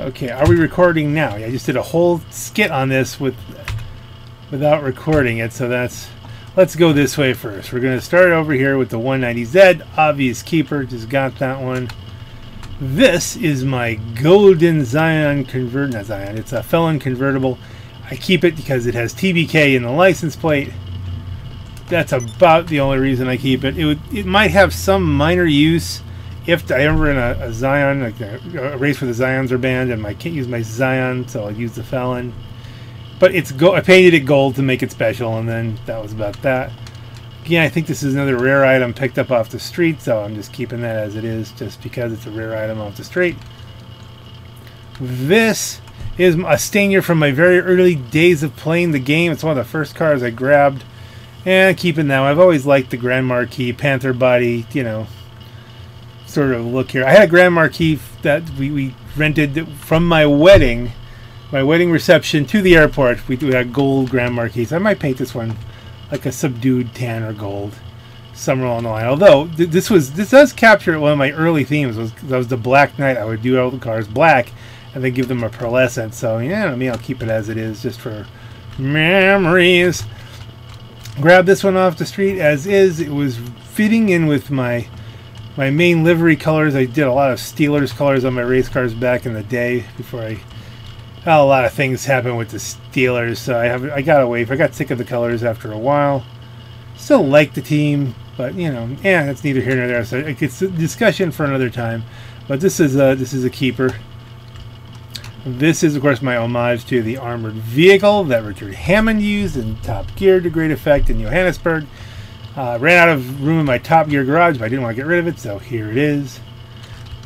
Okay, are we recording now? Yeah, I just did a whole skit on this without recording it. So that's, let's go this way first. We're gonna start over here with the 190Z, obvious keeper. Just got that one. This is my golden Zion convert, not Zion. It's a Felon convertible. I keep it because it has TBK in the license plate. That's about the only reason I keep it. It might have some minor use if I ever in a Zion, like a race where the Zions are banned, and I can't use my Zion, so I'll use the Felon. But it's I painted it gold to make it special, and then that was about that. Again, I think this is another rare item picked up off the street, so I'm just keeping that as it is, just because it's a rare item off the street. This is a Stinger from my very early days of playing the game. It's one of the first cars I grabbed, and keeping that. I've always liked the Grand Marquis Panther body, you know, sort of look here. I had a Grand Marquis that we rented from my wedding reception to the airport. We do have gold Grand Marquis. I might paint this one like a subdued tan or gold, somewhere along the line. Although this does capture one of my early themes. That was the Black Knight. I would do all the cars black and then give them a pearlescent. So yeah, I mean, I'll keep it as it is just for memories. Grab this one off the street as is. It was fitting in with my main livery colors. I did a lot of Steelers colors on my race cars back in the day before I. A lot of things happen with the Steelers, so I got away. I got sick of the colors after a while. Still like the team, but you know, yeah, that's neither here nor there. So it's a discussion for another time. But this is a keeper. This is of course my homage to the armored vehicle that Richard Hammond used in Top Gear to great effect in Johannesburg. Ran out of room in my Top Gear garage, but I didn't want to get rid of it, so here it is.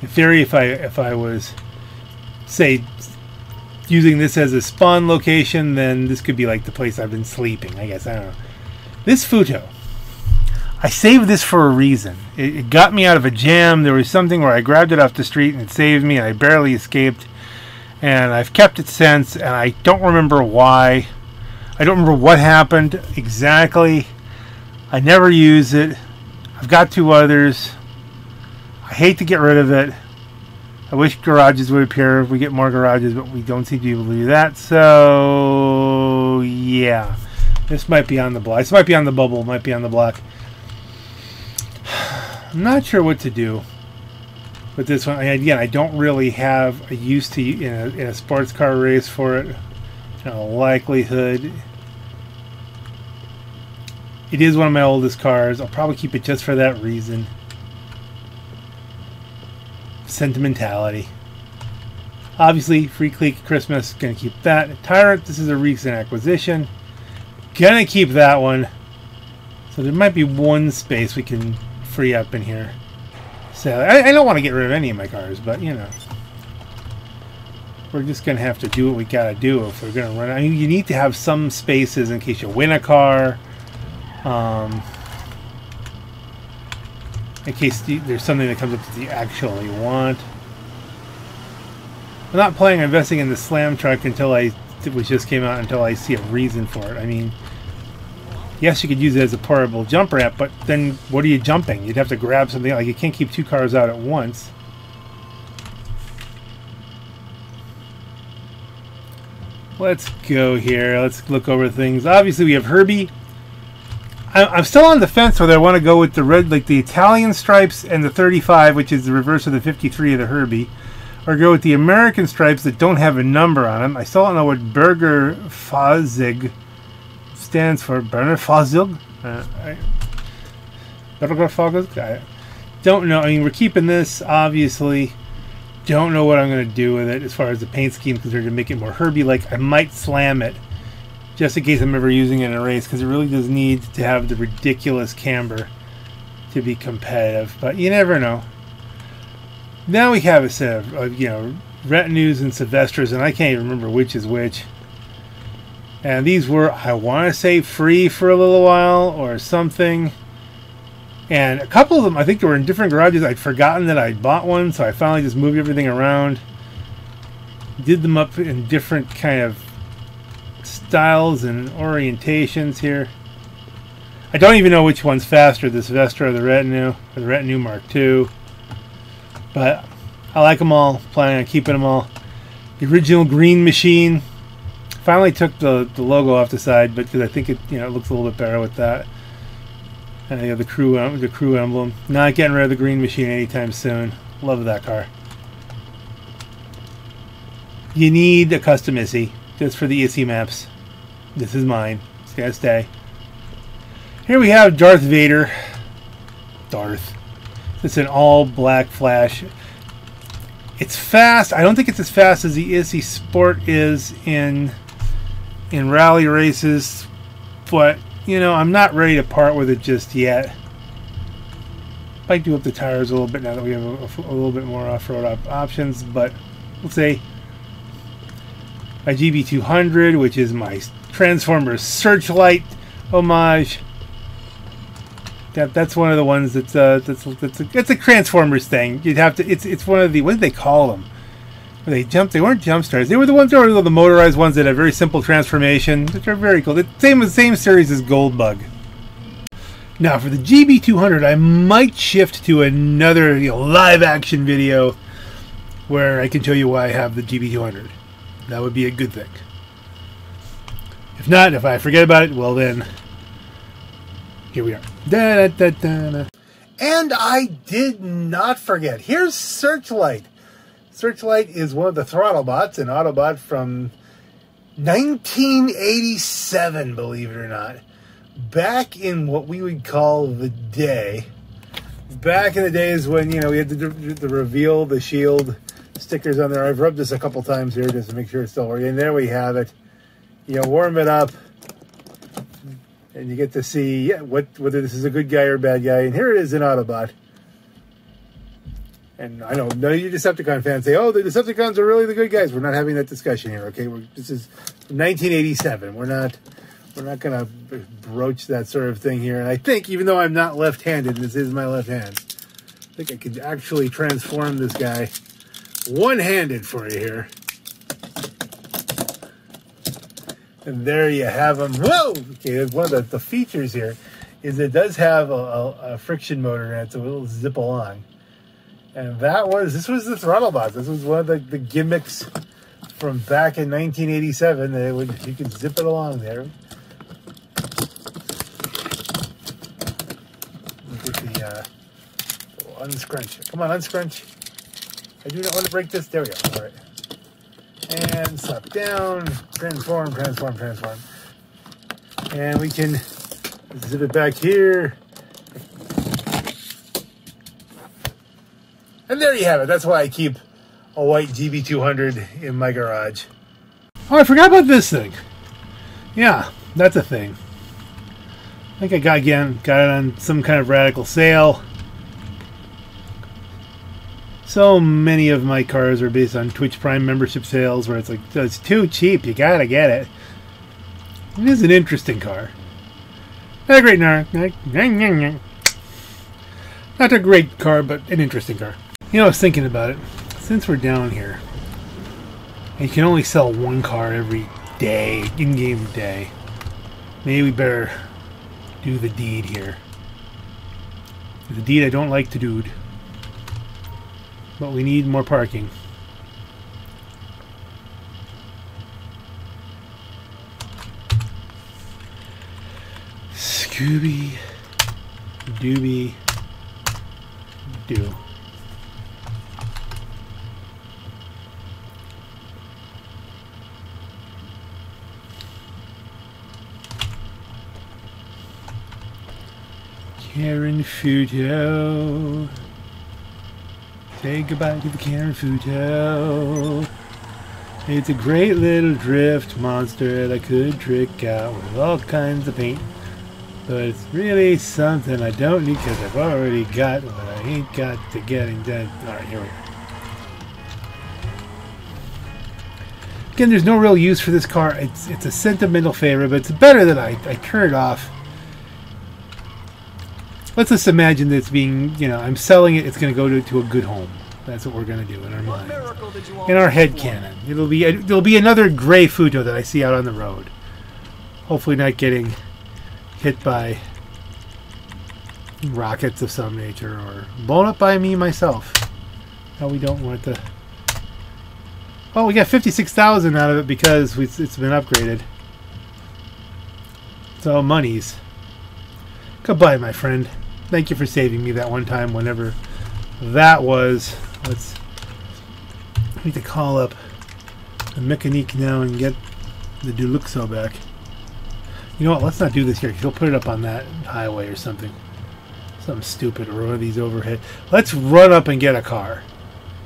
In theory, if I was, say, using this as a spawn location, then this could be like the place I've been sleeping, I guess. I don't know. This Futo, I saved this for a reason. It got me out of a jam. There was something where I grabbed it off the street and it saved me, and I barely escaped. And I've kept it since, and I don't remember why. I don't remember what happened exactly. I never use it. I've got two others. I hate to get rid of it. I wish garages would appear. We get more garages, but we don't seem to be able to do that. So, yeah. This might be on the block. This might be on the bubble. Might be on the block. I'm not sure what to do with this one. Again, I don't really have a use to in a sports car race for it. Likelihood. It is one of my oldest cars. I'll probably keep it just for that reason. Sentimentality. Obviously, free Cleek Christmas. Gonna keep that. Tyrant, this is a recent acquisition. Gonna keep that one. So there might be one space we can free up in here. So I don't want to get rid of any of my cars, but you know. We're just going to have to do what we got to do if we're going to run. I mean, you need to have some spaces in case you win a car. In case there's something that comes up that you actually want. I'm not planning on investing in the slam truck until which just came out, until I see a reason for it. I mean, yes, you could use it as a portable jump ramp, but then what are you jumping? You'd have to grab something. Like, you can't keep two cars out at once. Let's go here. Let's look over things. Obviously, we have Herbie. I'm still on the fence whether I want to go with the red, like the Italian stripes and the 35, which is the reverse of the 53 of the Herbie, or go with the American stripes that don't have a number on them. I still don't know what Berger Fazig stands for. Berner Fazig? Berger Fazig? I don't know. I mean, we're keeping this, obviously. Don't know what I'm going to do with it as far as the paint scheme is concerned to make it more Herbie-like. I might slam it just in case I'm ever using it in a race, because it really does need to have the ridiculous camber to be competitive, but you never know. Now we have a set of retinues and Sylvesters, and I can't even remember which is which. And these were, I want to say, free for a little while or something. And a couple of them, I think, they were in different garages. I'd forgotten that I'd bought one, so I finally just moved everything around. Did them up in different kind of styles and orientations here. I don't even know which one's faster, this Vestra or the Retinue Mark II. But I like them all, planning on keeping them all. The original green machine. Finally took the logo off the side, but because I think it looks a little bit better with that. And you have the crew emblem. Not getting rid of the green machine anytime soon. Love that car. You need a custom ISI. Just for the ISI maps. This is mine. It's got to stay. Here we have Darth Vader. Darth. It's an all black Flash. It's fast. I don't think it's as fast as the ISI Sport is in rally races. But... I'm not ready to part with it just yet. Might do up the tires a little bit now that we have a little bit more off-road options, but let's say my GB200, which is my Transformers Searchlight homage. That's one of the ones that's a Transformers thing. You'd have to. It's one of the, what did they call them? They weren't jump starters. They were the ones that were the motorized ones that had very simple transformation, which are very cool. The same series as Goldbug. Now for the GB200, I might shift to another live action video where I can show you why I have the GB200. That would be a good thing. If not, if I forget about it, well then, here we are. Da, da, da, da, da. And I did not forget. Here's Searchlight. Searchlight is one of the Throttlebots, an Autobot from 1987, believe it or not. Back in what we would call the day. Back in the days when, we had the reveal, the shield stickers on there. I've rubbed this a couple times here just to make sure it's still working. There we have it. Warm it up. And you get to see whether this is a good guy or a bad guy. And here it is, an Autobot. And I don't know, you Decepticon fans say, oh, the Decepticons are really the good guys. We're not having that discussion here, okay? This is 1987. We're not going to broach that sort of thing here. And I think, even though I'm not left-handed, this is my left hand, I think I could actually transform this guy one-handed for you here. And there you have him. Whoa! Okay, one of the features here is it does have a friction motor in it, so it'll zip along. And this was the throttle box. This was one of the gimmicks from back in 1987. That you could zip it along there. Look at the unscrunch. Come on, unscrunch. I do not want to break this. There we go. All right. And slap down, transform, transform, transform. And we can zip it back here. And there you have it. That's why I keep a white GB200 in my garage. Oh, I forgot about this thing. Yeah, that's a thing. I think I got it on some kind of radical sale. So many of my cars are based on Twitch Prime membership sales where it's like, it's too cheap, you gotta get it. It is an interesting car. Not a great car. Not a great car, but an interesting car. You know, I was thinking about it. Since we're down here, and you can only sell one car every day, in-game day, maybe we better do the deed here. The deed I don't like to do. But we need more parking. Scooby Dooby Doo. Karen Futo. Say goodbye to the Karen Futo. It's a great little drift monster that I could trick out with all kinds of paint. But it's really something I don't need because I've already got what I ain't got to getting done. Alright, here we are. Again, there's no real use for this car. It's a sentimental favorite, but it's better that I turn it off. Let's just imagine that it's being, you know, I'm selling it, it's going to go to a good home. That's what we're going to do in our mind. In our head canon. There'll be another gray Futo that I see out on the road. Hopefully not getting hit by rockets of some nature or blown up by me myself. No, we don't want the... Oh, we got 56,000 out of it because it's been upgraded. So, monies. Goodbye, my friend. Thank you for saving me that one time, whenever that was. I need to call up the mechanic now and get the Deluxo back. You know what? Let's not do this here, because he'll put it up on that highway or something. Something stupid, or one of these overhead. Let's run up and get a car.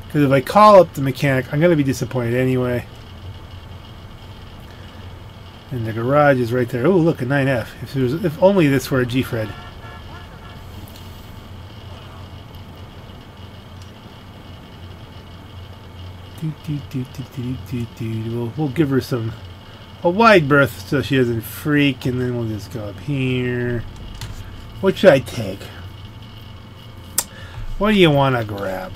Because if I call up the mechanic, I'm going to be disappointed anyway. And the garage is right there. Oh, look, a 9F. If only this were a G Fred. We'll give her a wide berth so she doesn't freak, and then we'll just go up here. What should I take? What do you want to grab?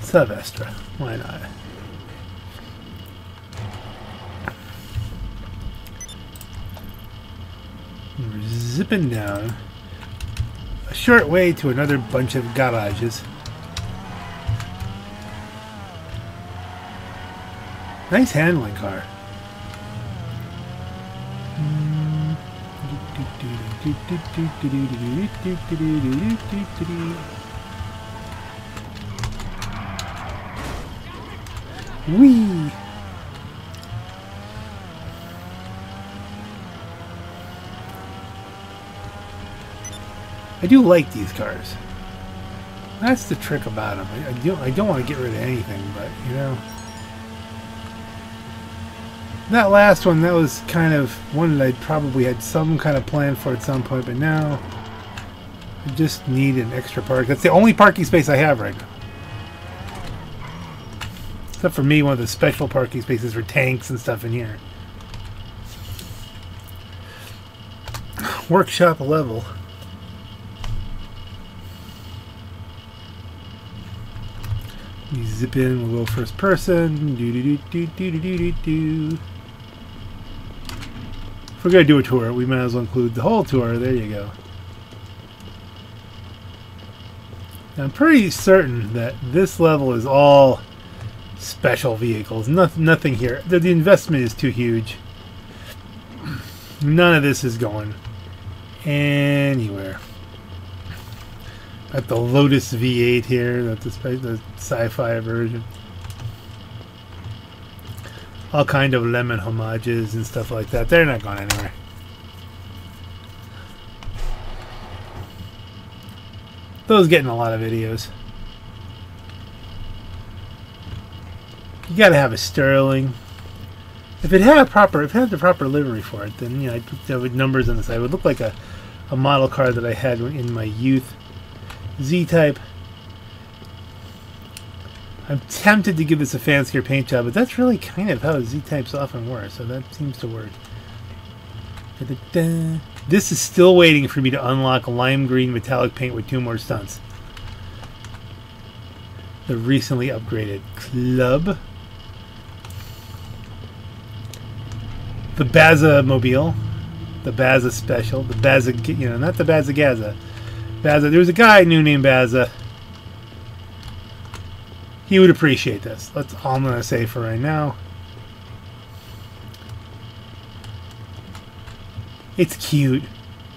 Silvestra, why not? We're zipping down a short way to another bunch of garages. Nice handling car. Whee! I do like these cars. That's the trick about them. I don't want to get rid of anything, but you know. That last one, that was kind of one that I probably had some kind of plan for at some point, but now I just need an extra park. That's the only parking space I have right now. Except for me, one of the special parking spaces for tanks and stuff in here. Workshop level. You zip in, we'll go first person. If we're going to do a tour, we might as well include the whole tour. There you go. Now, I'm pretty certain that this level is all special vehicles. Nothing here. The investment is too huge. None of this is going anywhere. Got the Lotus V8 here, that's the sci-fi version. All kind of lemon homages and stuff like that. They're not going anywhere. Those getting a lot of videos. You gotta have a Sterling. If it had the proper livery for it, then you know, I'd put numbers on the side. It would look like a model car that I had in my youth. Z-type. I'm tempted to give this a Fansker paint job, but that's really kind of how Z-types often were, so that seems to work. Da-da-da. This is still waiting for me to unlock lime green metallic paint with 2 more stunts. The recently upgraded club. The Baza Mobile. The Baza Special. The Baza, you know, not the Baza Gaza. Baza, there was a guy I knew named Baza. He would appreciate this. That's all I'm going to say for right now. It's cute.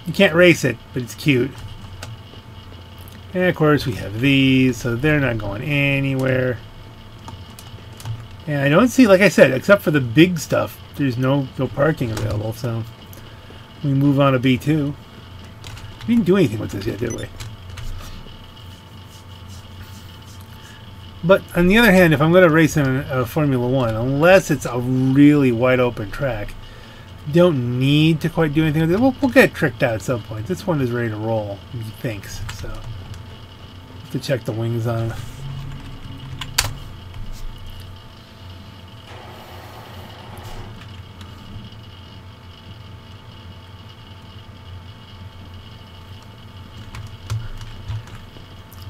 You can't race it, but it's cute. And of course we have these, so they're not going anywhere. And I don't see, like I said, except for the big stuff, there's no parking available, so we move on to B2. We didn't do anything with this yet, did we? But on the other hand, if I'm going to race in a Formula 1, unless it's a really wide open track, don't need to quite do anything with it. We'll get tricked out at some point. This one is ready to roll, he thinks. So, have to check the wings on.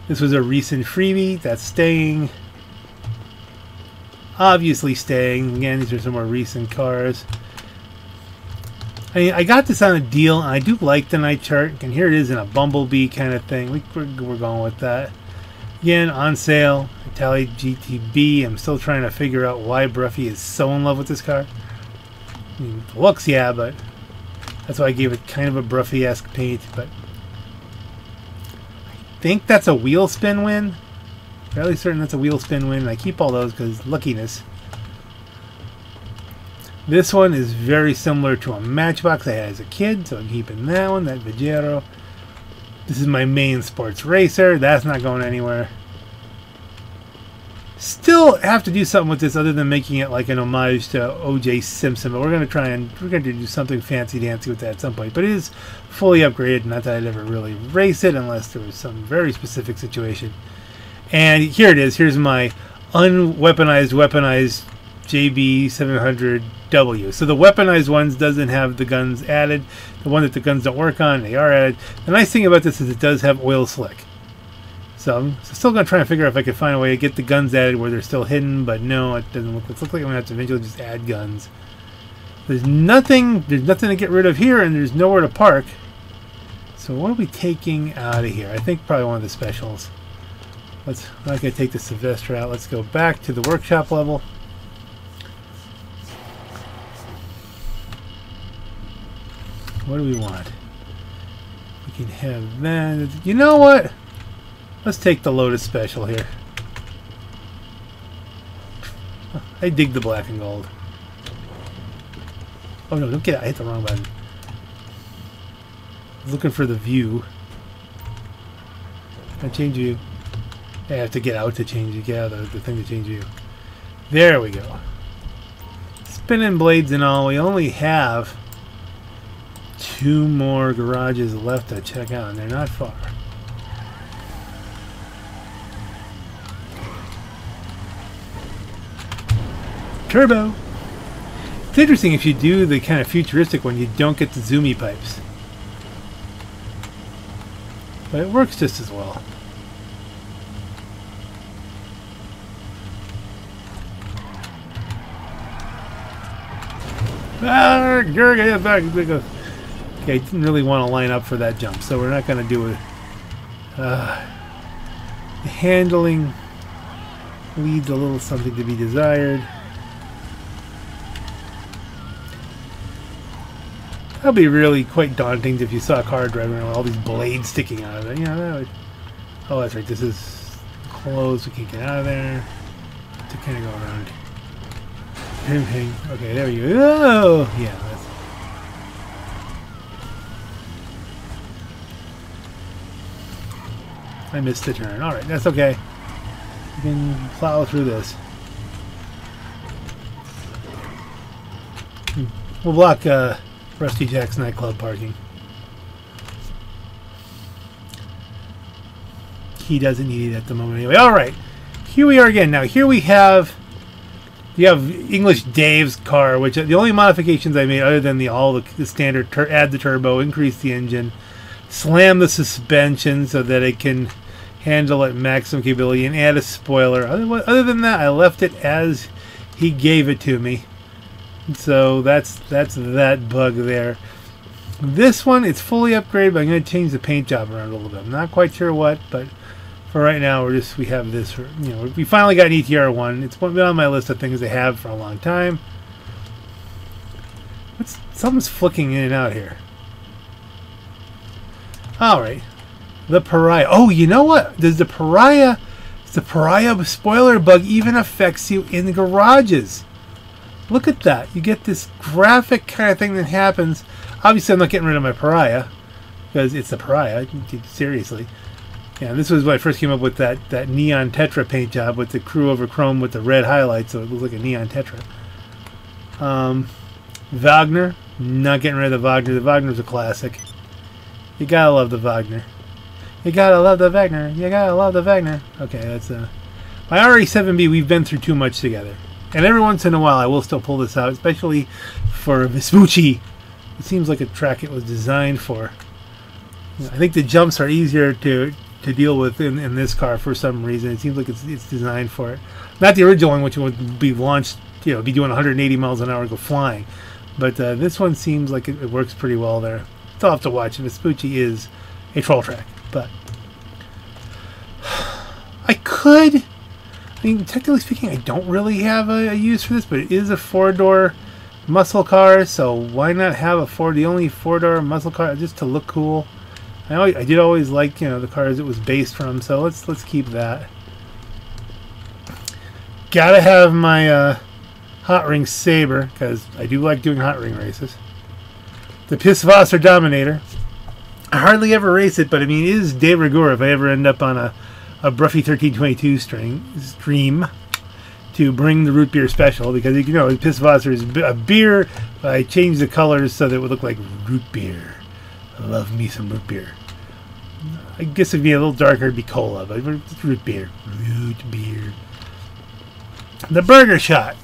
This was a recent freebie. That's staying. Obviously staying. Again, these are some more recent cars. I got this on a deal, and I do like the night chart. And here it is in a bumblebee kind of thing. We're going with that. Again, on sale. Italian GTB. I'm still trying to figure out why Bruffy is so in love with this car. I mean, it looks, yeah, but that's why I gave it kind of a Bruffy-esque paint, but... think that's a wheel spin win. Fairly certain that's a wheel spin win. I keep all those because luckiness. This one is very similar to a Matchbox I had as a kid, so I'm keeping that one, that Vejero. This is my main sports racer. That's not going anywhere. Still have to do something with this other than making it like an homage to OJ Simpson, but we're going to try and we're going to do something fancy-dancy with that at some point. But it is fully upgraded, not that I'd ever really race it unless there was some very specific situation. And here it is. Here's my unweaponized JB700W. So the weaponized ones doesn't have the guns added. The one that the guns don't work on, they are added. The nice thing about this is it does have oil slick. So I'm still going to try and figure out if I can find a way to get the guns added where they're still hidden, but no, it doesn't look like I'm going to have to eventually just add guns. There's nothing to get rid of here, and there's nowhere to park. So what are we taking out of here? I think probably one of the specials. I'm not going to take the Sylvester out. Let's go back to the workshop level. What do we want? We can have that. You know what? Let's take the Lotus Special here. I dig the black and gold. Oh no, don't get it. I hit the wrong button. I was looking for the view. I change view. I have to get out to change view. Get out of the thing to change view. There we go. Spinning blades and all. We only have 2 more garages left to check out, and they're not far. Turbo. It's interesting, if you do the kind of futuristic one, you don't get the zoomy pipes. But it works just as well. Okay, didn't really want to line up for that jump, so we're not going to do it. The handling leaves a little something to be desired. That'll be really quite daunting if you saw a car driving around with all these blades sticking out of it. You know, that would, oh, that's right. This is closed. We can't get out of there. To kind of go around. Ping, ping. Okay, there we go. Oh, yeah. That's, I missed the turn. All right, that's okay. You can plow through this. We'll block Rusty Jack's nightclub parking. He doesn't need it at the moment anyway. All right, here we are again. Now here we have, you have English Dave's car, which the only modifications I made other than the standard add the turbo, increase the engine, slam the suspension so that it can handle at maximum capability, and add a spoiler. Other than that, I left it as he gave it to me. So that's that bug there. This one, it's fully upgraded, but I'm going to change the paint job around a little bit. I'm not quite sure what, but for right now, we're just, we have this. You know, we finally got an ETR1. It's been on my list of things I have for a long time. What's, something's flicking in and out here. All right, the Pariah. Oh, you know what? Does the Pariah, spoiler bug even affects you in the garages? Look at that. You get this graphic kind of thing that happens. Obviously, I'm not getting rid of my Pariah, because it's a Pariah. Seriously. Yeah, this was when I first came up with that neon Tetra paint job with the crew over chrome with the red highlights, so it looks like a neon Tetra. Wagner. Not getting rid of the Wagner. The Wagner's a classic. You gotta love the Wagner. You gotta love the Wagner. You gotta love the Wagner. Okay, that's a... My RE7B, we've been through too much together. And every once in a while, I will still pull this out, especially for Vespucci. It seems like a track it was designed for. I think the jumps are easier to deal with in this car for some reason. It seems like it's designed for it. Not the original one, which would be launched, you know, be doing 180 miles an hour and go flying. But this one seems like it works pretty well there. Still have to watch. Vespucci is a troll track, but I could... I mean, technically speaking, I don't really have a use for this, but it is a four-door muscle car, so why not have a the only four-door muscle car just to look cool? I did always like, you know, the cars it was based from, so let's keep that. Gotta have my hot ring Sabre, because I do like doing hot ring races. The Pisswasser Dominator. I hardly ever race it, but I mean, it is de rigueur if I ever end up on a Bruffy 1322 stream to bring the root beer special, because, you know, Pisswasser is a beer. I changed the colors so that it would look like root beer. I love me some root beer. I guess it'd be a little darker, it'd be cola, but it's root beer. Root beer. The Burger Shot.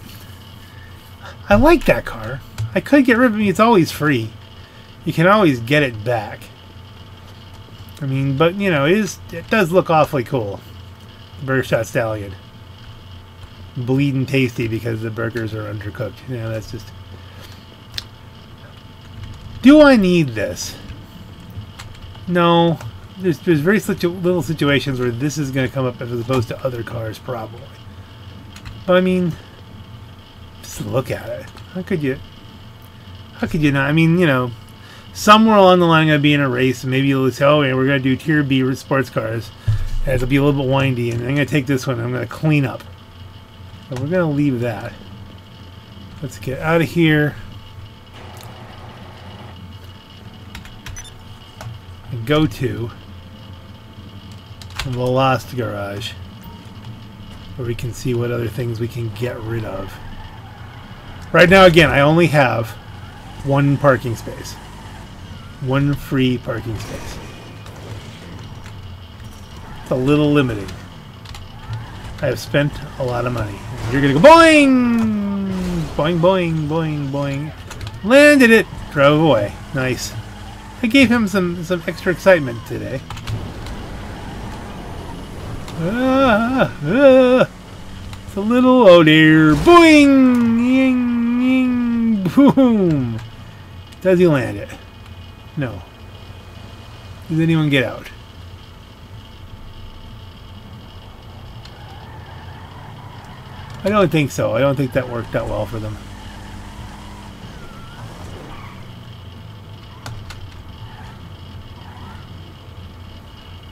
I like that car. I could get rid of it. It's always free. You can always get it back. I mean, but, you know, it does look awfully cool. Burger Shot Stallion. Bleeding tasty because the burgers are undercooked. You know, that's just... Do I need this? No. There's very little situations where this is going to come up as opposed to other cars, probably. But, I mean, just look at it. How could you not? I mean, you know... Somewhere along the line, I'm going to be in a race, and maybe you'll say, oh, yeah, we're going to do Tier B with sports cars. And it'll be a little bit windy, and I'm going to take this one, and I'm going to clean up. But we're going to leave that. Let's get out of here. And go to the Lost Garage, where we can see what other things we can get rid of. Right now, again, I only have one parking space. One free parking space. It's a little limiting. I have spent a lot of money. You're gonna go boing! Boing, boing, boing, boing. Landed it! Drove away. Nice. I gave him some extra excitement today. It's a little... Oh dear. Boing! Ying, ying, Boom! Does he land it? No. Does anyone get out? I don't think so. I don't think that worked out well for them.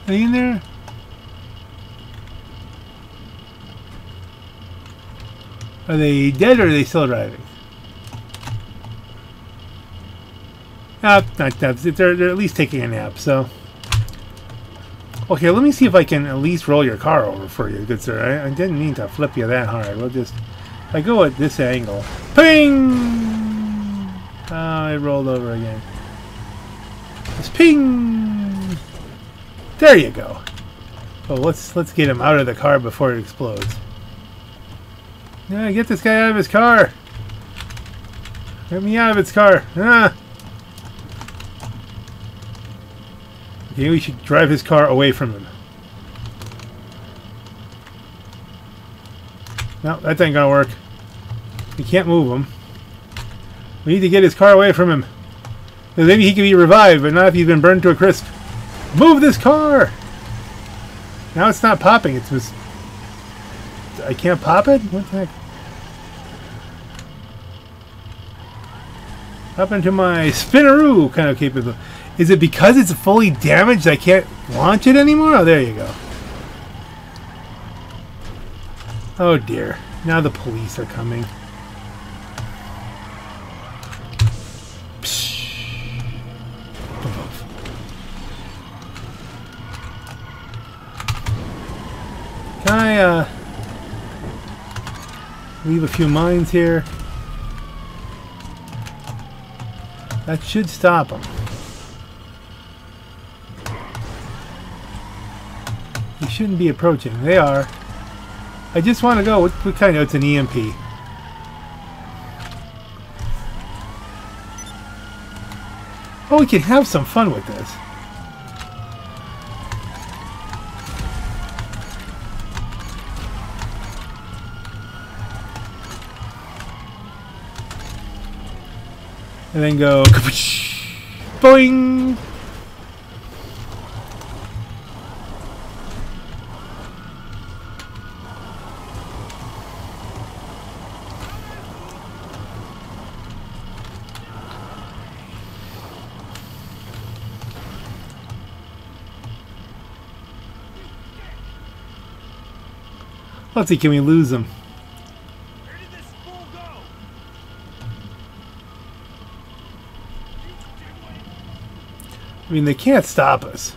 Are you in there? Are they dead or are they still driving? Not naps. They're at least taking a nap, so... Okay, let me see if I can at least roll your car over for you, good sir. I didn't mean to flip you that hard. We'll just... I go at this angle. Ping! Oh, I rolled over again. Just ping! There you go. Well, let's get him out of the car before it explodes. Yeah, get this guy out of his car! Get me out of its car! Ah! Maybe we should drive his car away from him. No, that ain't gonna work. We can't move him. We need to get his car away from him. Maybe he can be revived, but not if he's been burned to a crisp. Move this car! Now it's not popping. It's just... I can't pop it? What the heck? Up into my spinneroo kind of capability. Is it because it's fully damaged I can't launch it anymore? Oh, there you go. Oh dear. Now the police are coming. Can I, leave a few mines here? That should stop them. They shouldn't be approaching. They are. I just want to go. What kind of... It's an EMP. Oh, we can have some fun with this. And then go... Boing! Let's see, can we lose him? Where did this fool go? I mean, they can't stop us.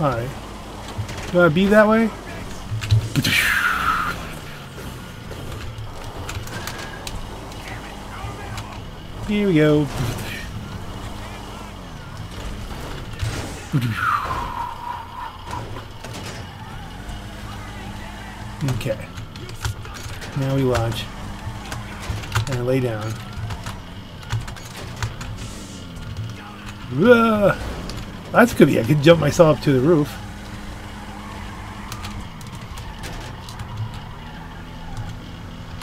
Alright. Do I be that way? Here we go. Okay. Now we launch. And I lay down. That's could be. I could jump myself up to the roof.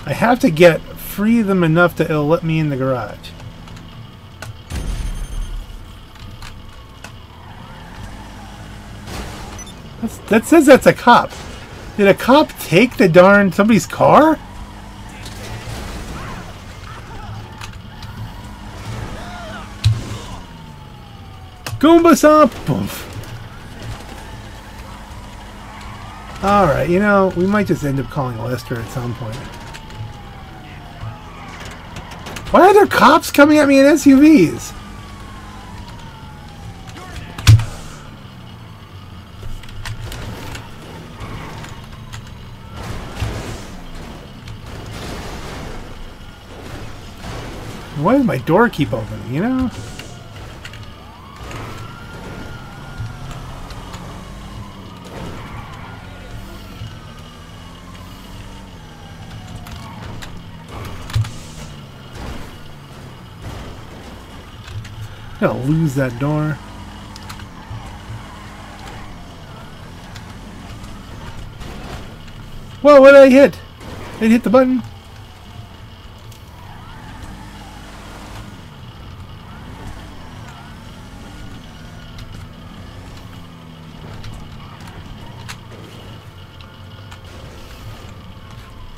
I have to get free them enough that it'll let me in the garage. That says that's a cop. Did a cop take the darn somebody's car? Goomba stomp! Alright, you know, we might just end up calling Lester at some point. Why are there cops coming at me in SUVs? Why does my door keep opening, you know? I'm gonna lose that door. Whoa, what did I hit? I didn't hit the button.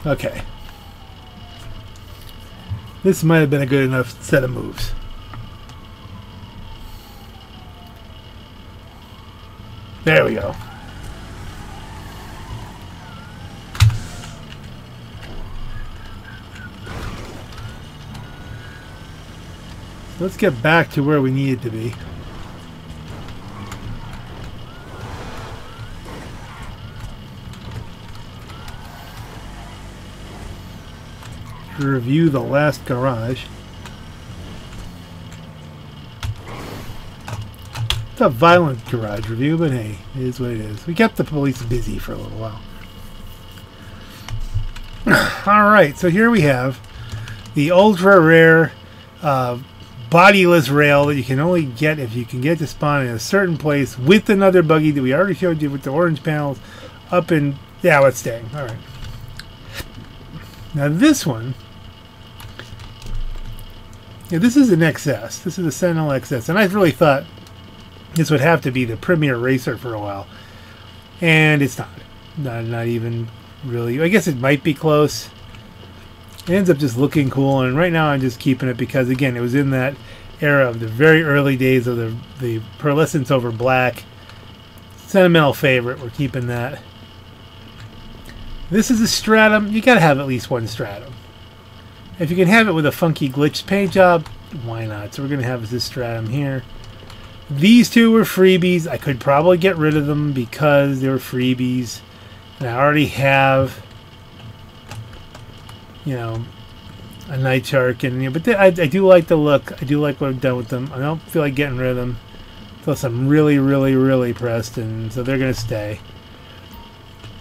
Okay. This might have been a good enough set of moves. There we go. Let's get back to where we needed to be. Review the last garage. It's a violent garage review, but hey, it is what it is. We kept the police busy for a little while. Alright, so here we have the ultra rare bodiless rail that you can only get if you can get to spawn in a certain place with another buggy that we already showed you with the orange panels up in... Yeah, it's staying. Alright. Now this one, yeah, this is an XS. This is a Sentinel XS, and I really thought this would have to be the premier racer for a while, and it's not. Not even really. I guess it might be close. It ends up just looking cool, and right now I'm just keeping it because, again, it was in that era of the very early days of the pearlescence over black. Sentimental favorite. We're keeping that. This is a stratum. You gotta have at least one stratum. If you can have it with a funky glitched paint job, why not? So we're gonna have this stratum here. These two were freebies. I could probably get rid of them because they were freebies. And I already have, you know, a Nightshark, and you know, but I do like the look. I do like what I've done with them. I don't feel like getting rid of them. Plus, I'm really pressed, and so they're gonna stay.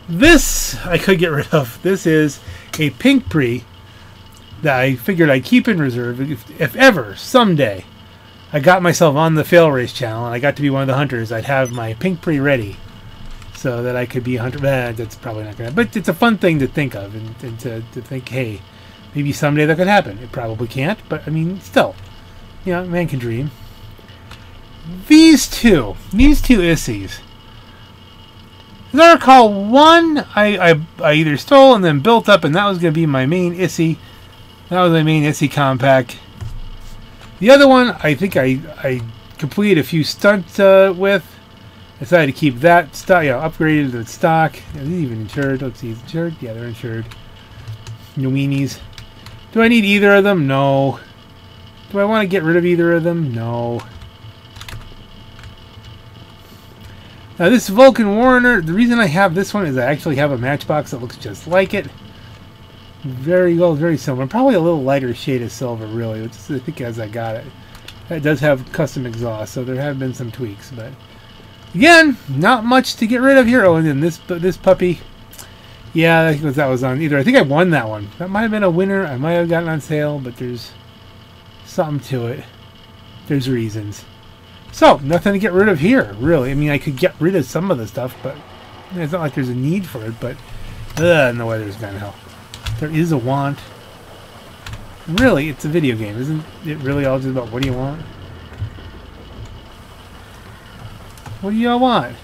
This I could get rid of. This is a Pink Prix that I figured I'd keep in reserve if ever, someday, I got myself on the Fail Race channel and I got to be one of the hunters. I'd have my Pink Prix ready so that I could be a hunter. That's probably not going to happen. But it's a fun thing to think of and to think, hey, maybe someday that could happen. It probably can't, but I mean, still, you know, man can dream. These two Issies. As I recall, one I either stole and then built up, and that was going to be my main Issy. That was my main Issy compact. The other one, I think I completed a few stunts with. I decided to keep that stock, you know, upgraded the stock. Is it even insured? Let's see, is it insured? Yeah, they're insured. New weenies. Do I need either of them? No. Do I want to get rid of either of them? No. Now this Vulcan Warner, the reason I have this one is I actually have a Matchbox that looks just like it. Very well, very similar. Probably a little lighter shade of silver, really, which is, I think, as I got it. That does have custom exhaust, so there have been some tweaks. But again, not much to get rid of here. Oh, and then this puppy. Yeah, that was on either. I think I won that one. That might have been a winner. I might have gotten on sale, but there's something to it. There's reasons. So, nothing to get rid of here, really. I mean, I could get rid of some of the stuff, but it's not like there's a need for it, but and the weather's gonna help. There is a want. Really, it's a video game. Isn't it really all just about what do you want? What do y'all want?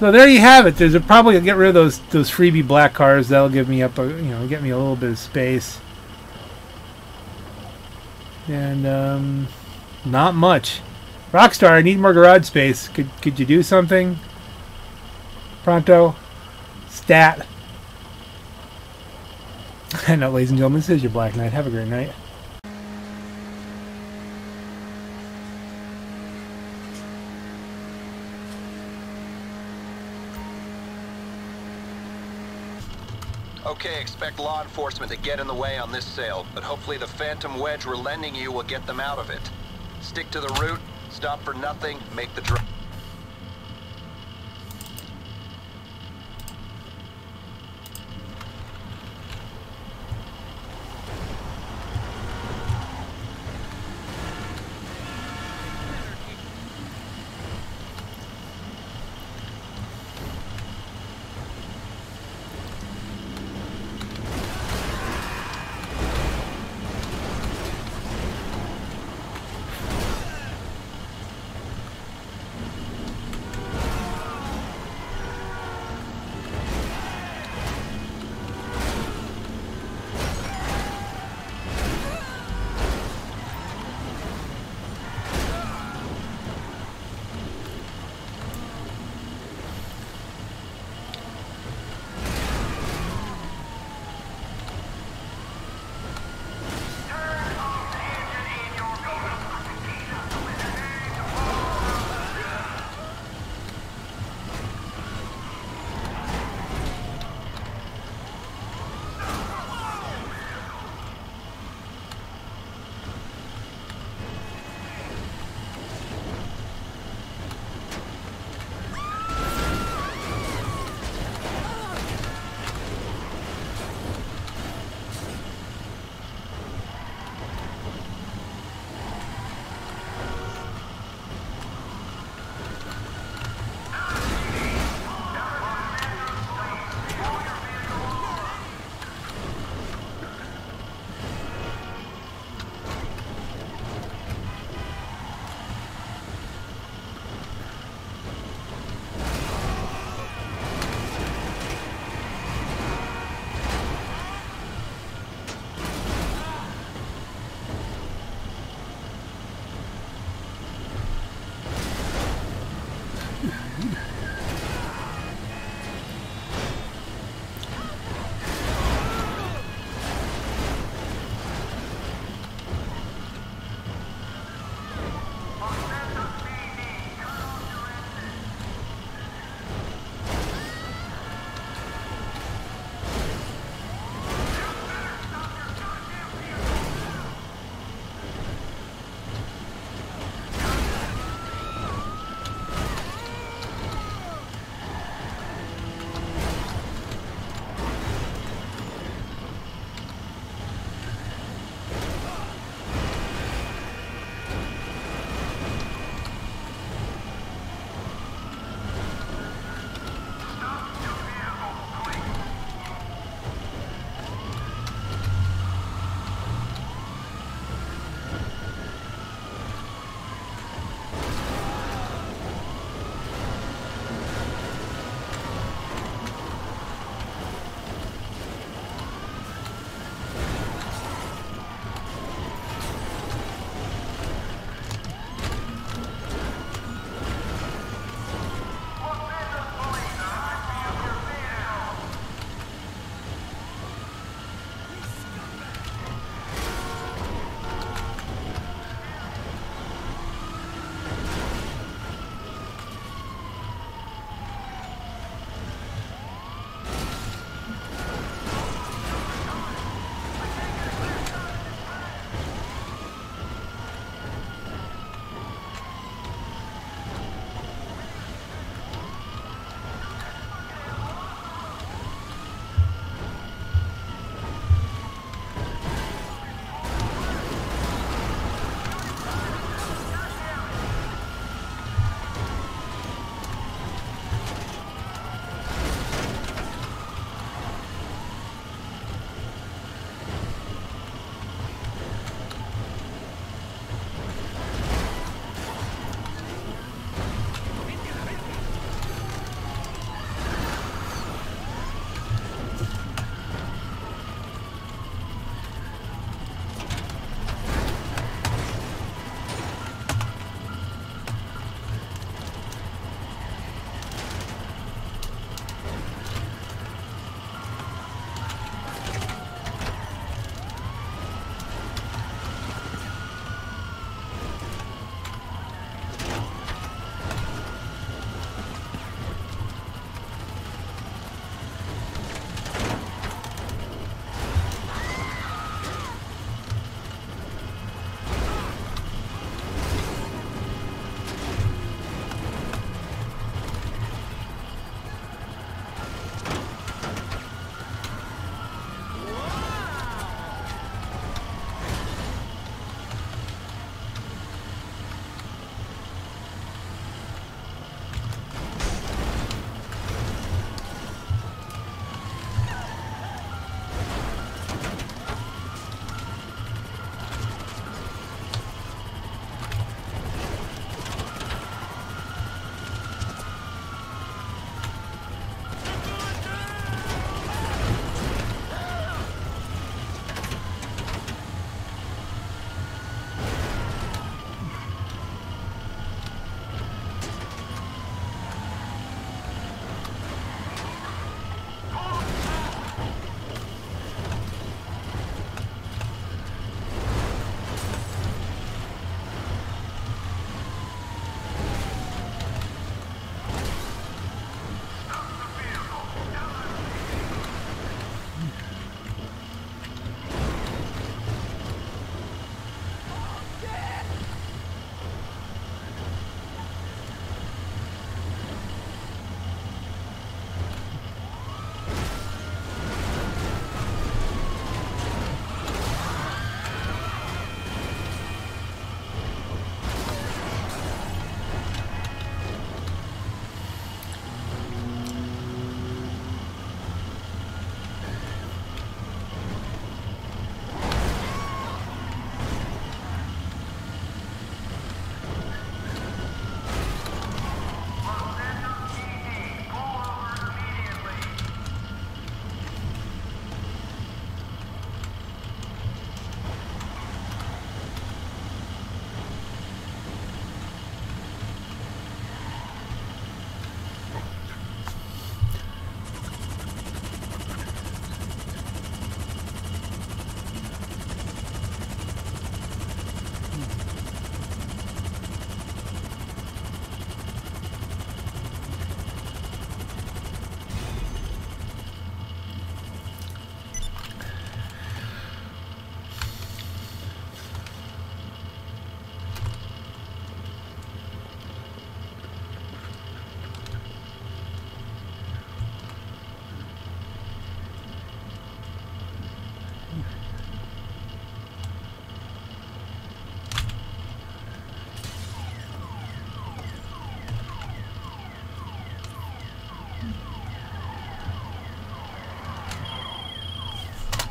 So there you have it. There's a probably I'll get rid of those freebie black cars. That'll give me up a, you know, get me a little bit of space. And not much. Rockstar, I need more garage space. Could you do something? Pronto. Stat. And now, ladies and gentlemen, this is your Black Knight. Have a great night. Okay, expect law enforcement to get in the way on this sale, but hopefully the phantom wedge we're lending you will get them out of it. Stick to the route, stop for nothing, make the drive.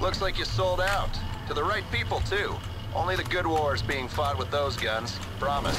Looks like you sold out. To the right people, too. Only the good war is being fought with those guns. Promise.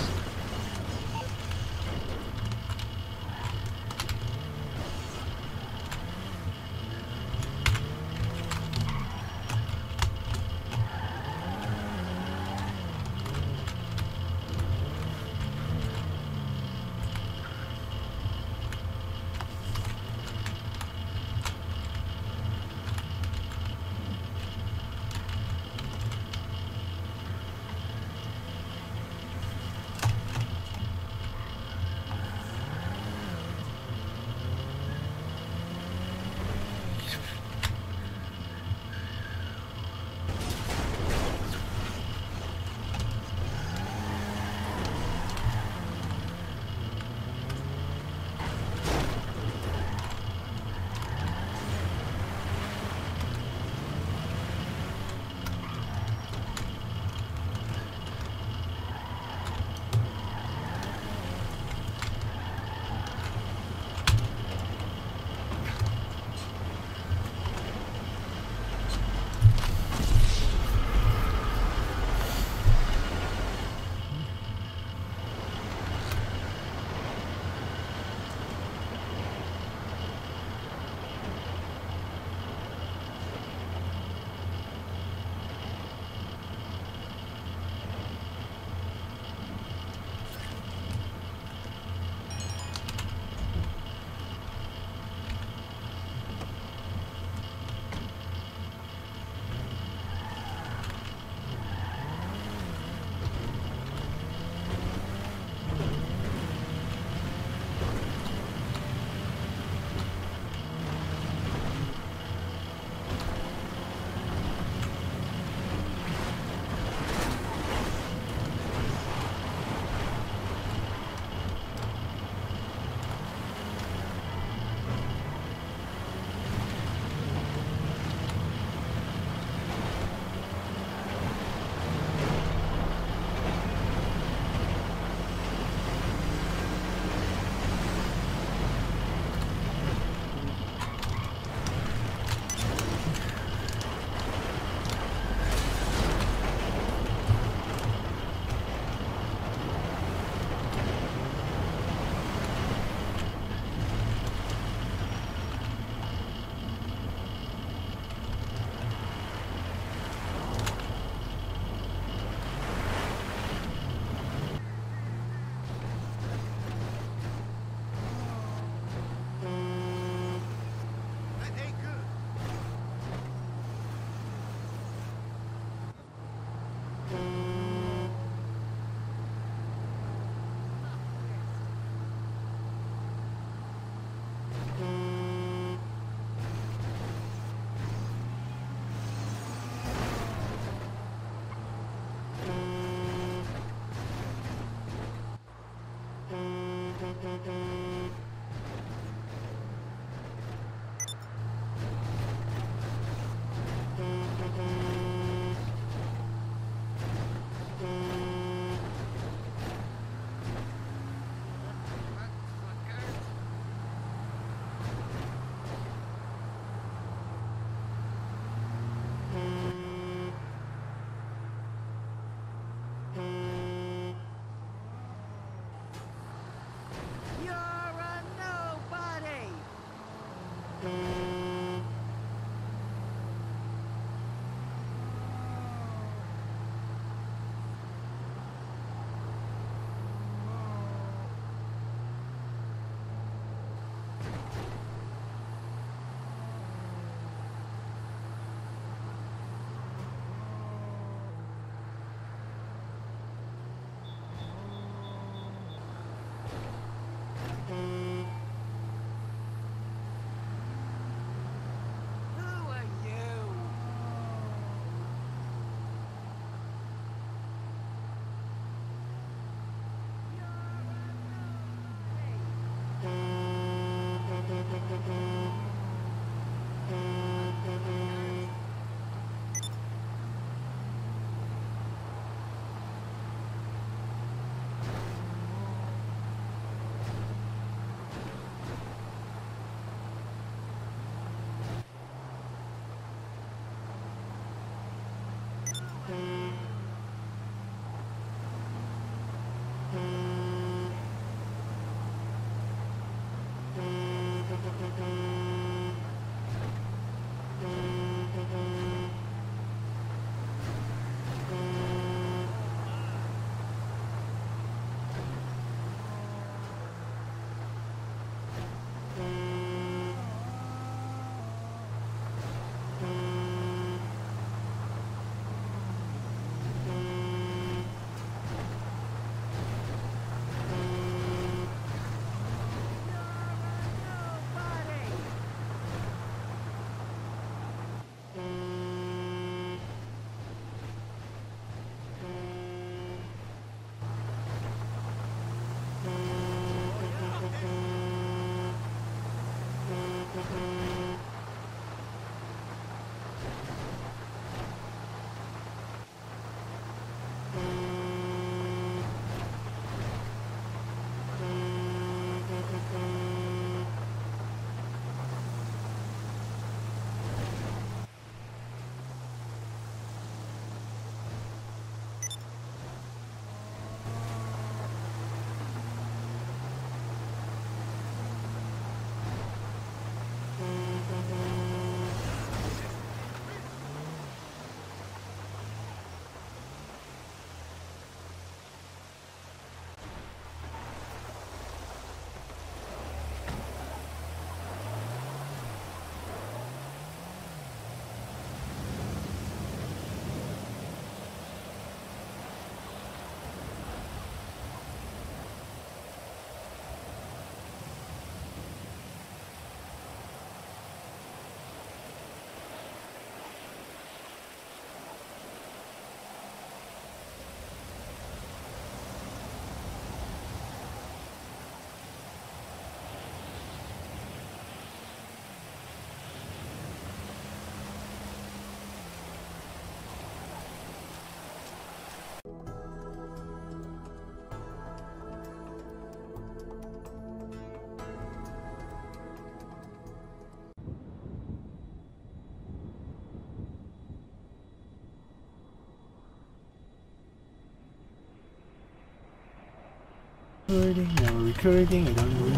recording, now we're recording, I don't know when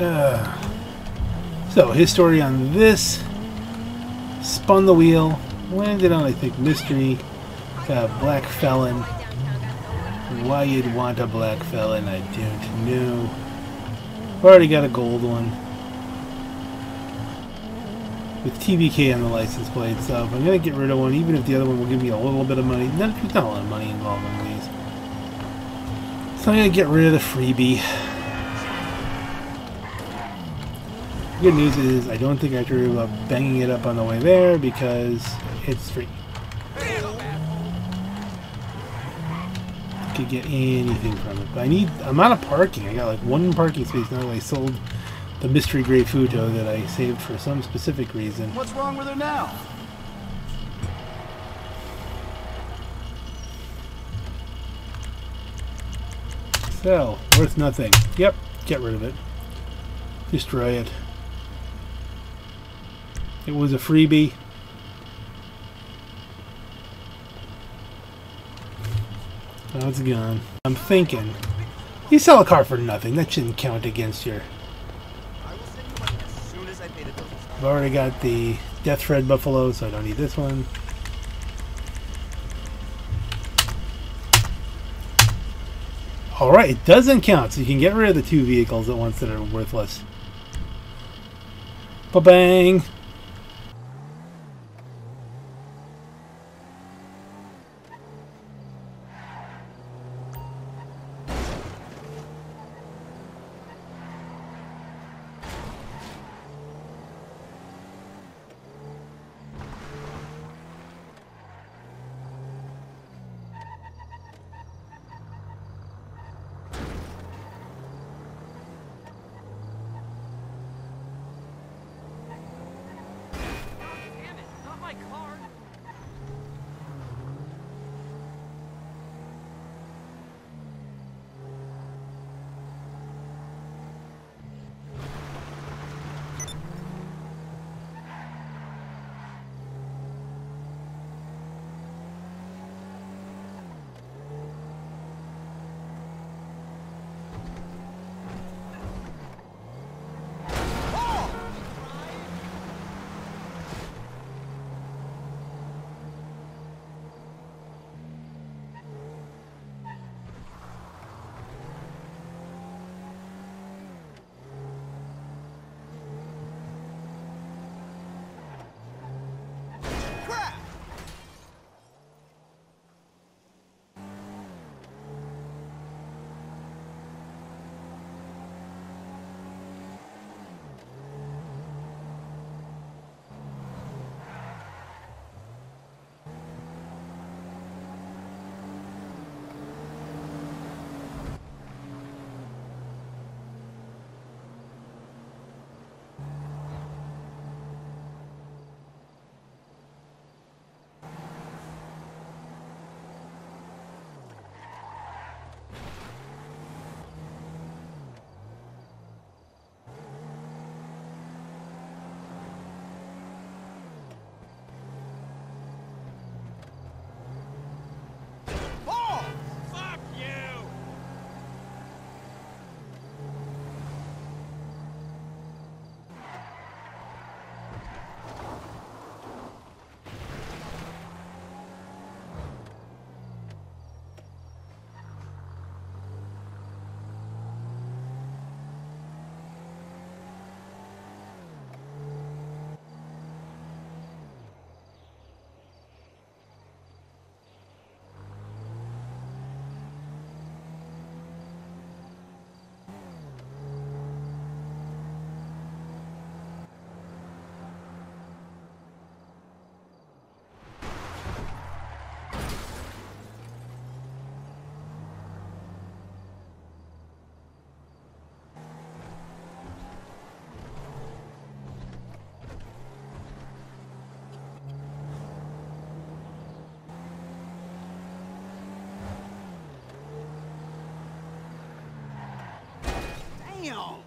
we're recording. So, his story on this. Spun the wheel, landed on, I think, mystery. Got a black felon. Why you'd want a black felon, I don't know. Already got a gold one. With TBK on the license plate, so I'm going to get rid of one, even if the other one will give me a little bit of money. There's not a lot of money involved in these. So I'm going to get rid of the freebie. The good news is I don't think I have to worry about banging it up on the way there, because it's free. I could get anything from it. But I'm out of parking. I got like one parking space now that I sold the mystery grade Futo that I saved for some specific reason. What's wrong with her now? So, worth nothing. Yep, get rid of it. Destroy it. It was a freebie. Now it's gone. I'm thinking, you sell a car for nothing. That shouldn't count against your... I've already got the Death Fred Buffalo, so I don't need this one. Alright, it doesn't count, so you can get rid of the two vehicles at once that are worthless. Ba-bang! Damn!